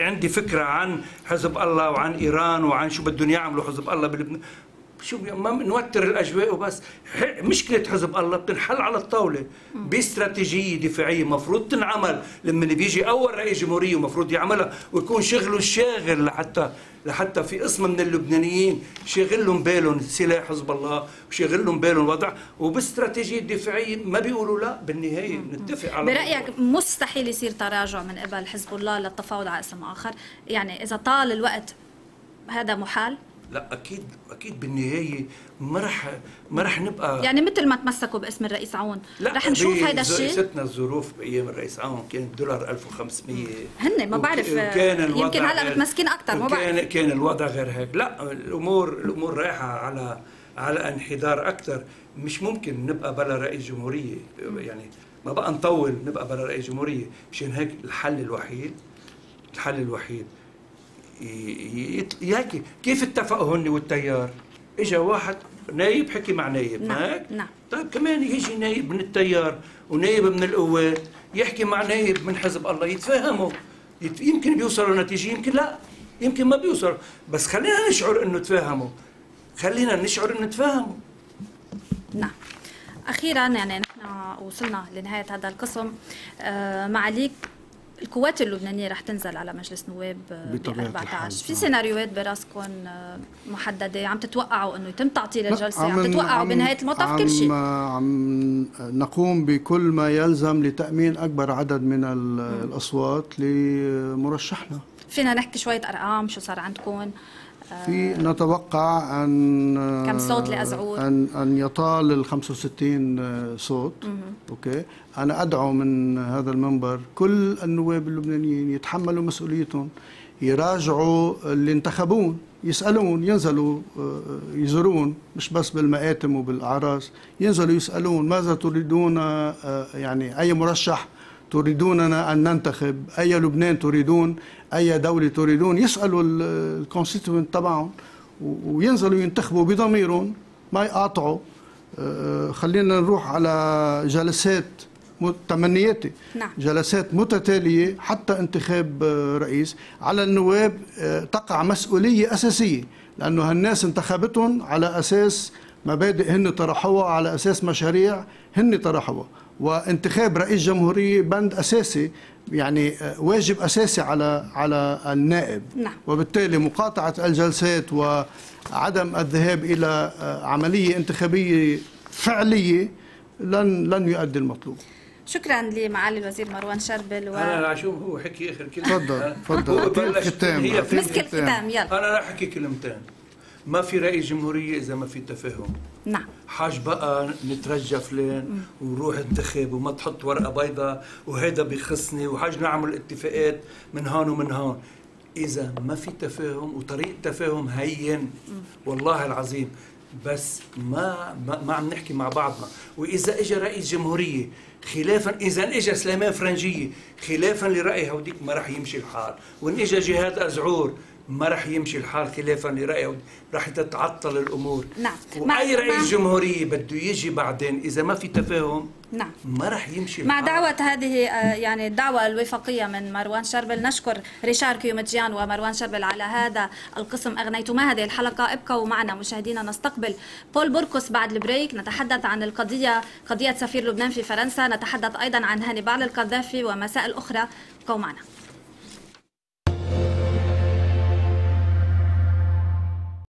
عندي فكرة عن حزب الله وعن إيران وعن شو بدهم يعملوا حزب الله بلبنان. شو ما نوتر الأجواء وبس. مشكلة حزب الله بتنحل على الطاولة باستراتيجية دفاعية مفروض تنعمل لما بيجي أول رئيس جمهورية، ومفروض يعملها ويكون شغله الشاغل، لحتى في قسم من اللبنانيين شغلهم بالهم سلاح حزب الله وشغلهم بالهم الوضع، وباستراتيجيه دفاعيه ما بيقولوا لا. بالنهايه نتفق على برايك الموضوع. مستحيل يصير تراجع من قبل حزب الله للتفاوض على اسم اخر، يعني اذا طال الوقت هذا محال. لا اكيد اكيد، بالنهايه ما رح نبقى يعني مثل ما تمسكوا باسم الرئيس عون. رح نشوف هيدا الشيء. ستنا الظروف بايام الرئيس عون كان الدولار 1500 هن، ما بعرف يمكن هلا متمسكين اكثر، ما بعرف. كان الوضع غير هيك. لا، الامور رايحه على على انحدار اكثر. مش ممكن نبقى بلا رئيس جمهوريه، يعني ما بقى نطول نبقى بلا رئيس جمهوريه. مشان هيك الحل الوحيد ياكي كيف اتفقوا هن والتيار؟ اجا واحد نايب حكي مع نايب، نعم ما هيك؟ نعم. طيب كمان يجي نايب من التيار ونايب من القوات يحكي مع نايب من حزب الله، يتفاهموا، يمكن بيوصلوا نتيجه، يمكن لا، يمكن ما بيوصلوا، بس خلينا نشعر انه تفاهموا، خلينا نشعر انه تفاهموا. نعم. اخيرا يعني نحن وصلنا لنهايه هذا القسم. معاليك القوات اللبنانية رح تنزل على مجلس نواب بطبيعة 14. في سيناريوهات براسكم محددة عم تتوقعوا انه يتم تعطيل الجلسة؟ عم تتوقعوا بنهاية المطاف كل شيء؟ عم نقوم بكل ما يلزم لتأمين أكبر عدد من الأصوات لمرشحنا. فينا نحكي شوية أرقام شو صار عندكم؟ في نتوقع أن كم صوت لأزعور؟ أن يطال ال 65 صوت. أوكي، أنا أدعو من هذا المنبر كل النواب اللبنانيين يتحملوا مسؤوليتهم، يراجعوا اللي انتخبون، يسألون، ينزلوا يزورون، مش بس بالمآتم وبالأعراس، ينزلوا يسألون ماذا تريدون، يعني أي مرشح تريدوننا أن ننتخب، أي لبنان تريدون، أي دولة تريدون، يسألوا الكونستيتوينت تبعهم وينزلوا ينتخبوا بضميرهم، ما يقاطعوا. خلينا نروح على جلسات، تمنياتي نعم، جلسات متتالية حتى انتخاب رئيس. على النواب تقع مسؤولية أساسية، لأنه هالناس انتخبتهم على أساس مبادئ هن طرحوها، على أساس مشاريع هن طرحوها، وانتخاب رئيس جمهورية بند أساسي، يعني واجب أساسي على النائب. نعم. وبالتالي مقاطعة الجلسات وعدم الذهاب إلى عملية انتخابية فعلية لن يؤدي المطلوب. شكرا لمعالي الوزير مروان شربل. انا العشوم هو حكي اخر كلمة. تفضل. مسك الختام، يلا. انا رح احكي كلمتين. ما في رئيس جمهورية إذا ما في تفاهم. نعم. حاج بقى نترجف لين ونروح انتخب وما تحط ورقة بيضاء وهيدا بيخصني وحاج نعمل اتفاقات من هون ومن هون. إذا ما في تفاهم وطريقة تفاهم هين، والله العظيم، بس ما عم نحكي مع بعضنا. وإذا إجا رئيس جمهورية خلافا، إذا إجا سليمان فرنجية خلافا لرأي هوديك ما رح يمشي الحال، وإن إجا جهاد أزعور ما رح يمشي الحال خلافا لرأيه، رح تتعطل الأمور. نعم. وأي رئيس جمهورية بده يجي بعدين إذا ما في تفاهم، نعم، ما رح يمشي الحال. مع دعوة هذه يعني الدعوة الوفاقية من مروان شربل، نشكر ريشار قيومجيان ومروان شربل على هذا القسم. أغنيتما هذه الحلقة. ابقوا معنا مشاهدينا، نستقبل بول بوركوس بعد البريك، نتحدث عن قضية سفير لبنان في فرنسا، نتحدث أيضا عن هانيبال القذافي ومسائل أخرى. ابقوا معنا.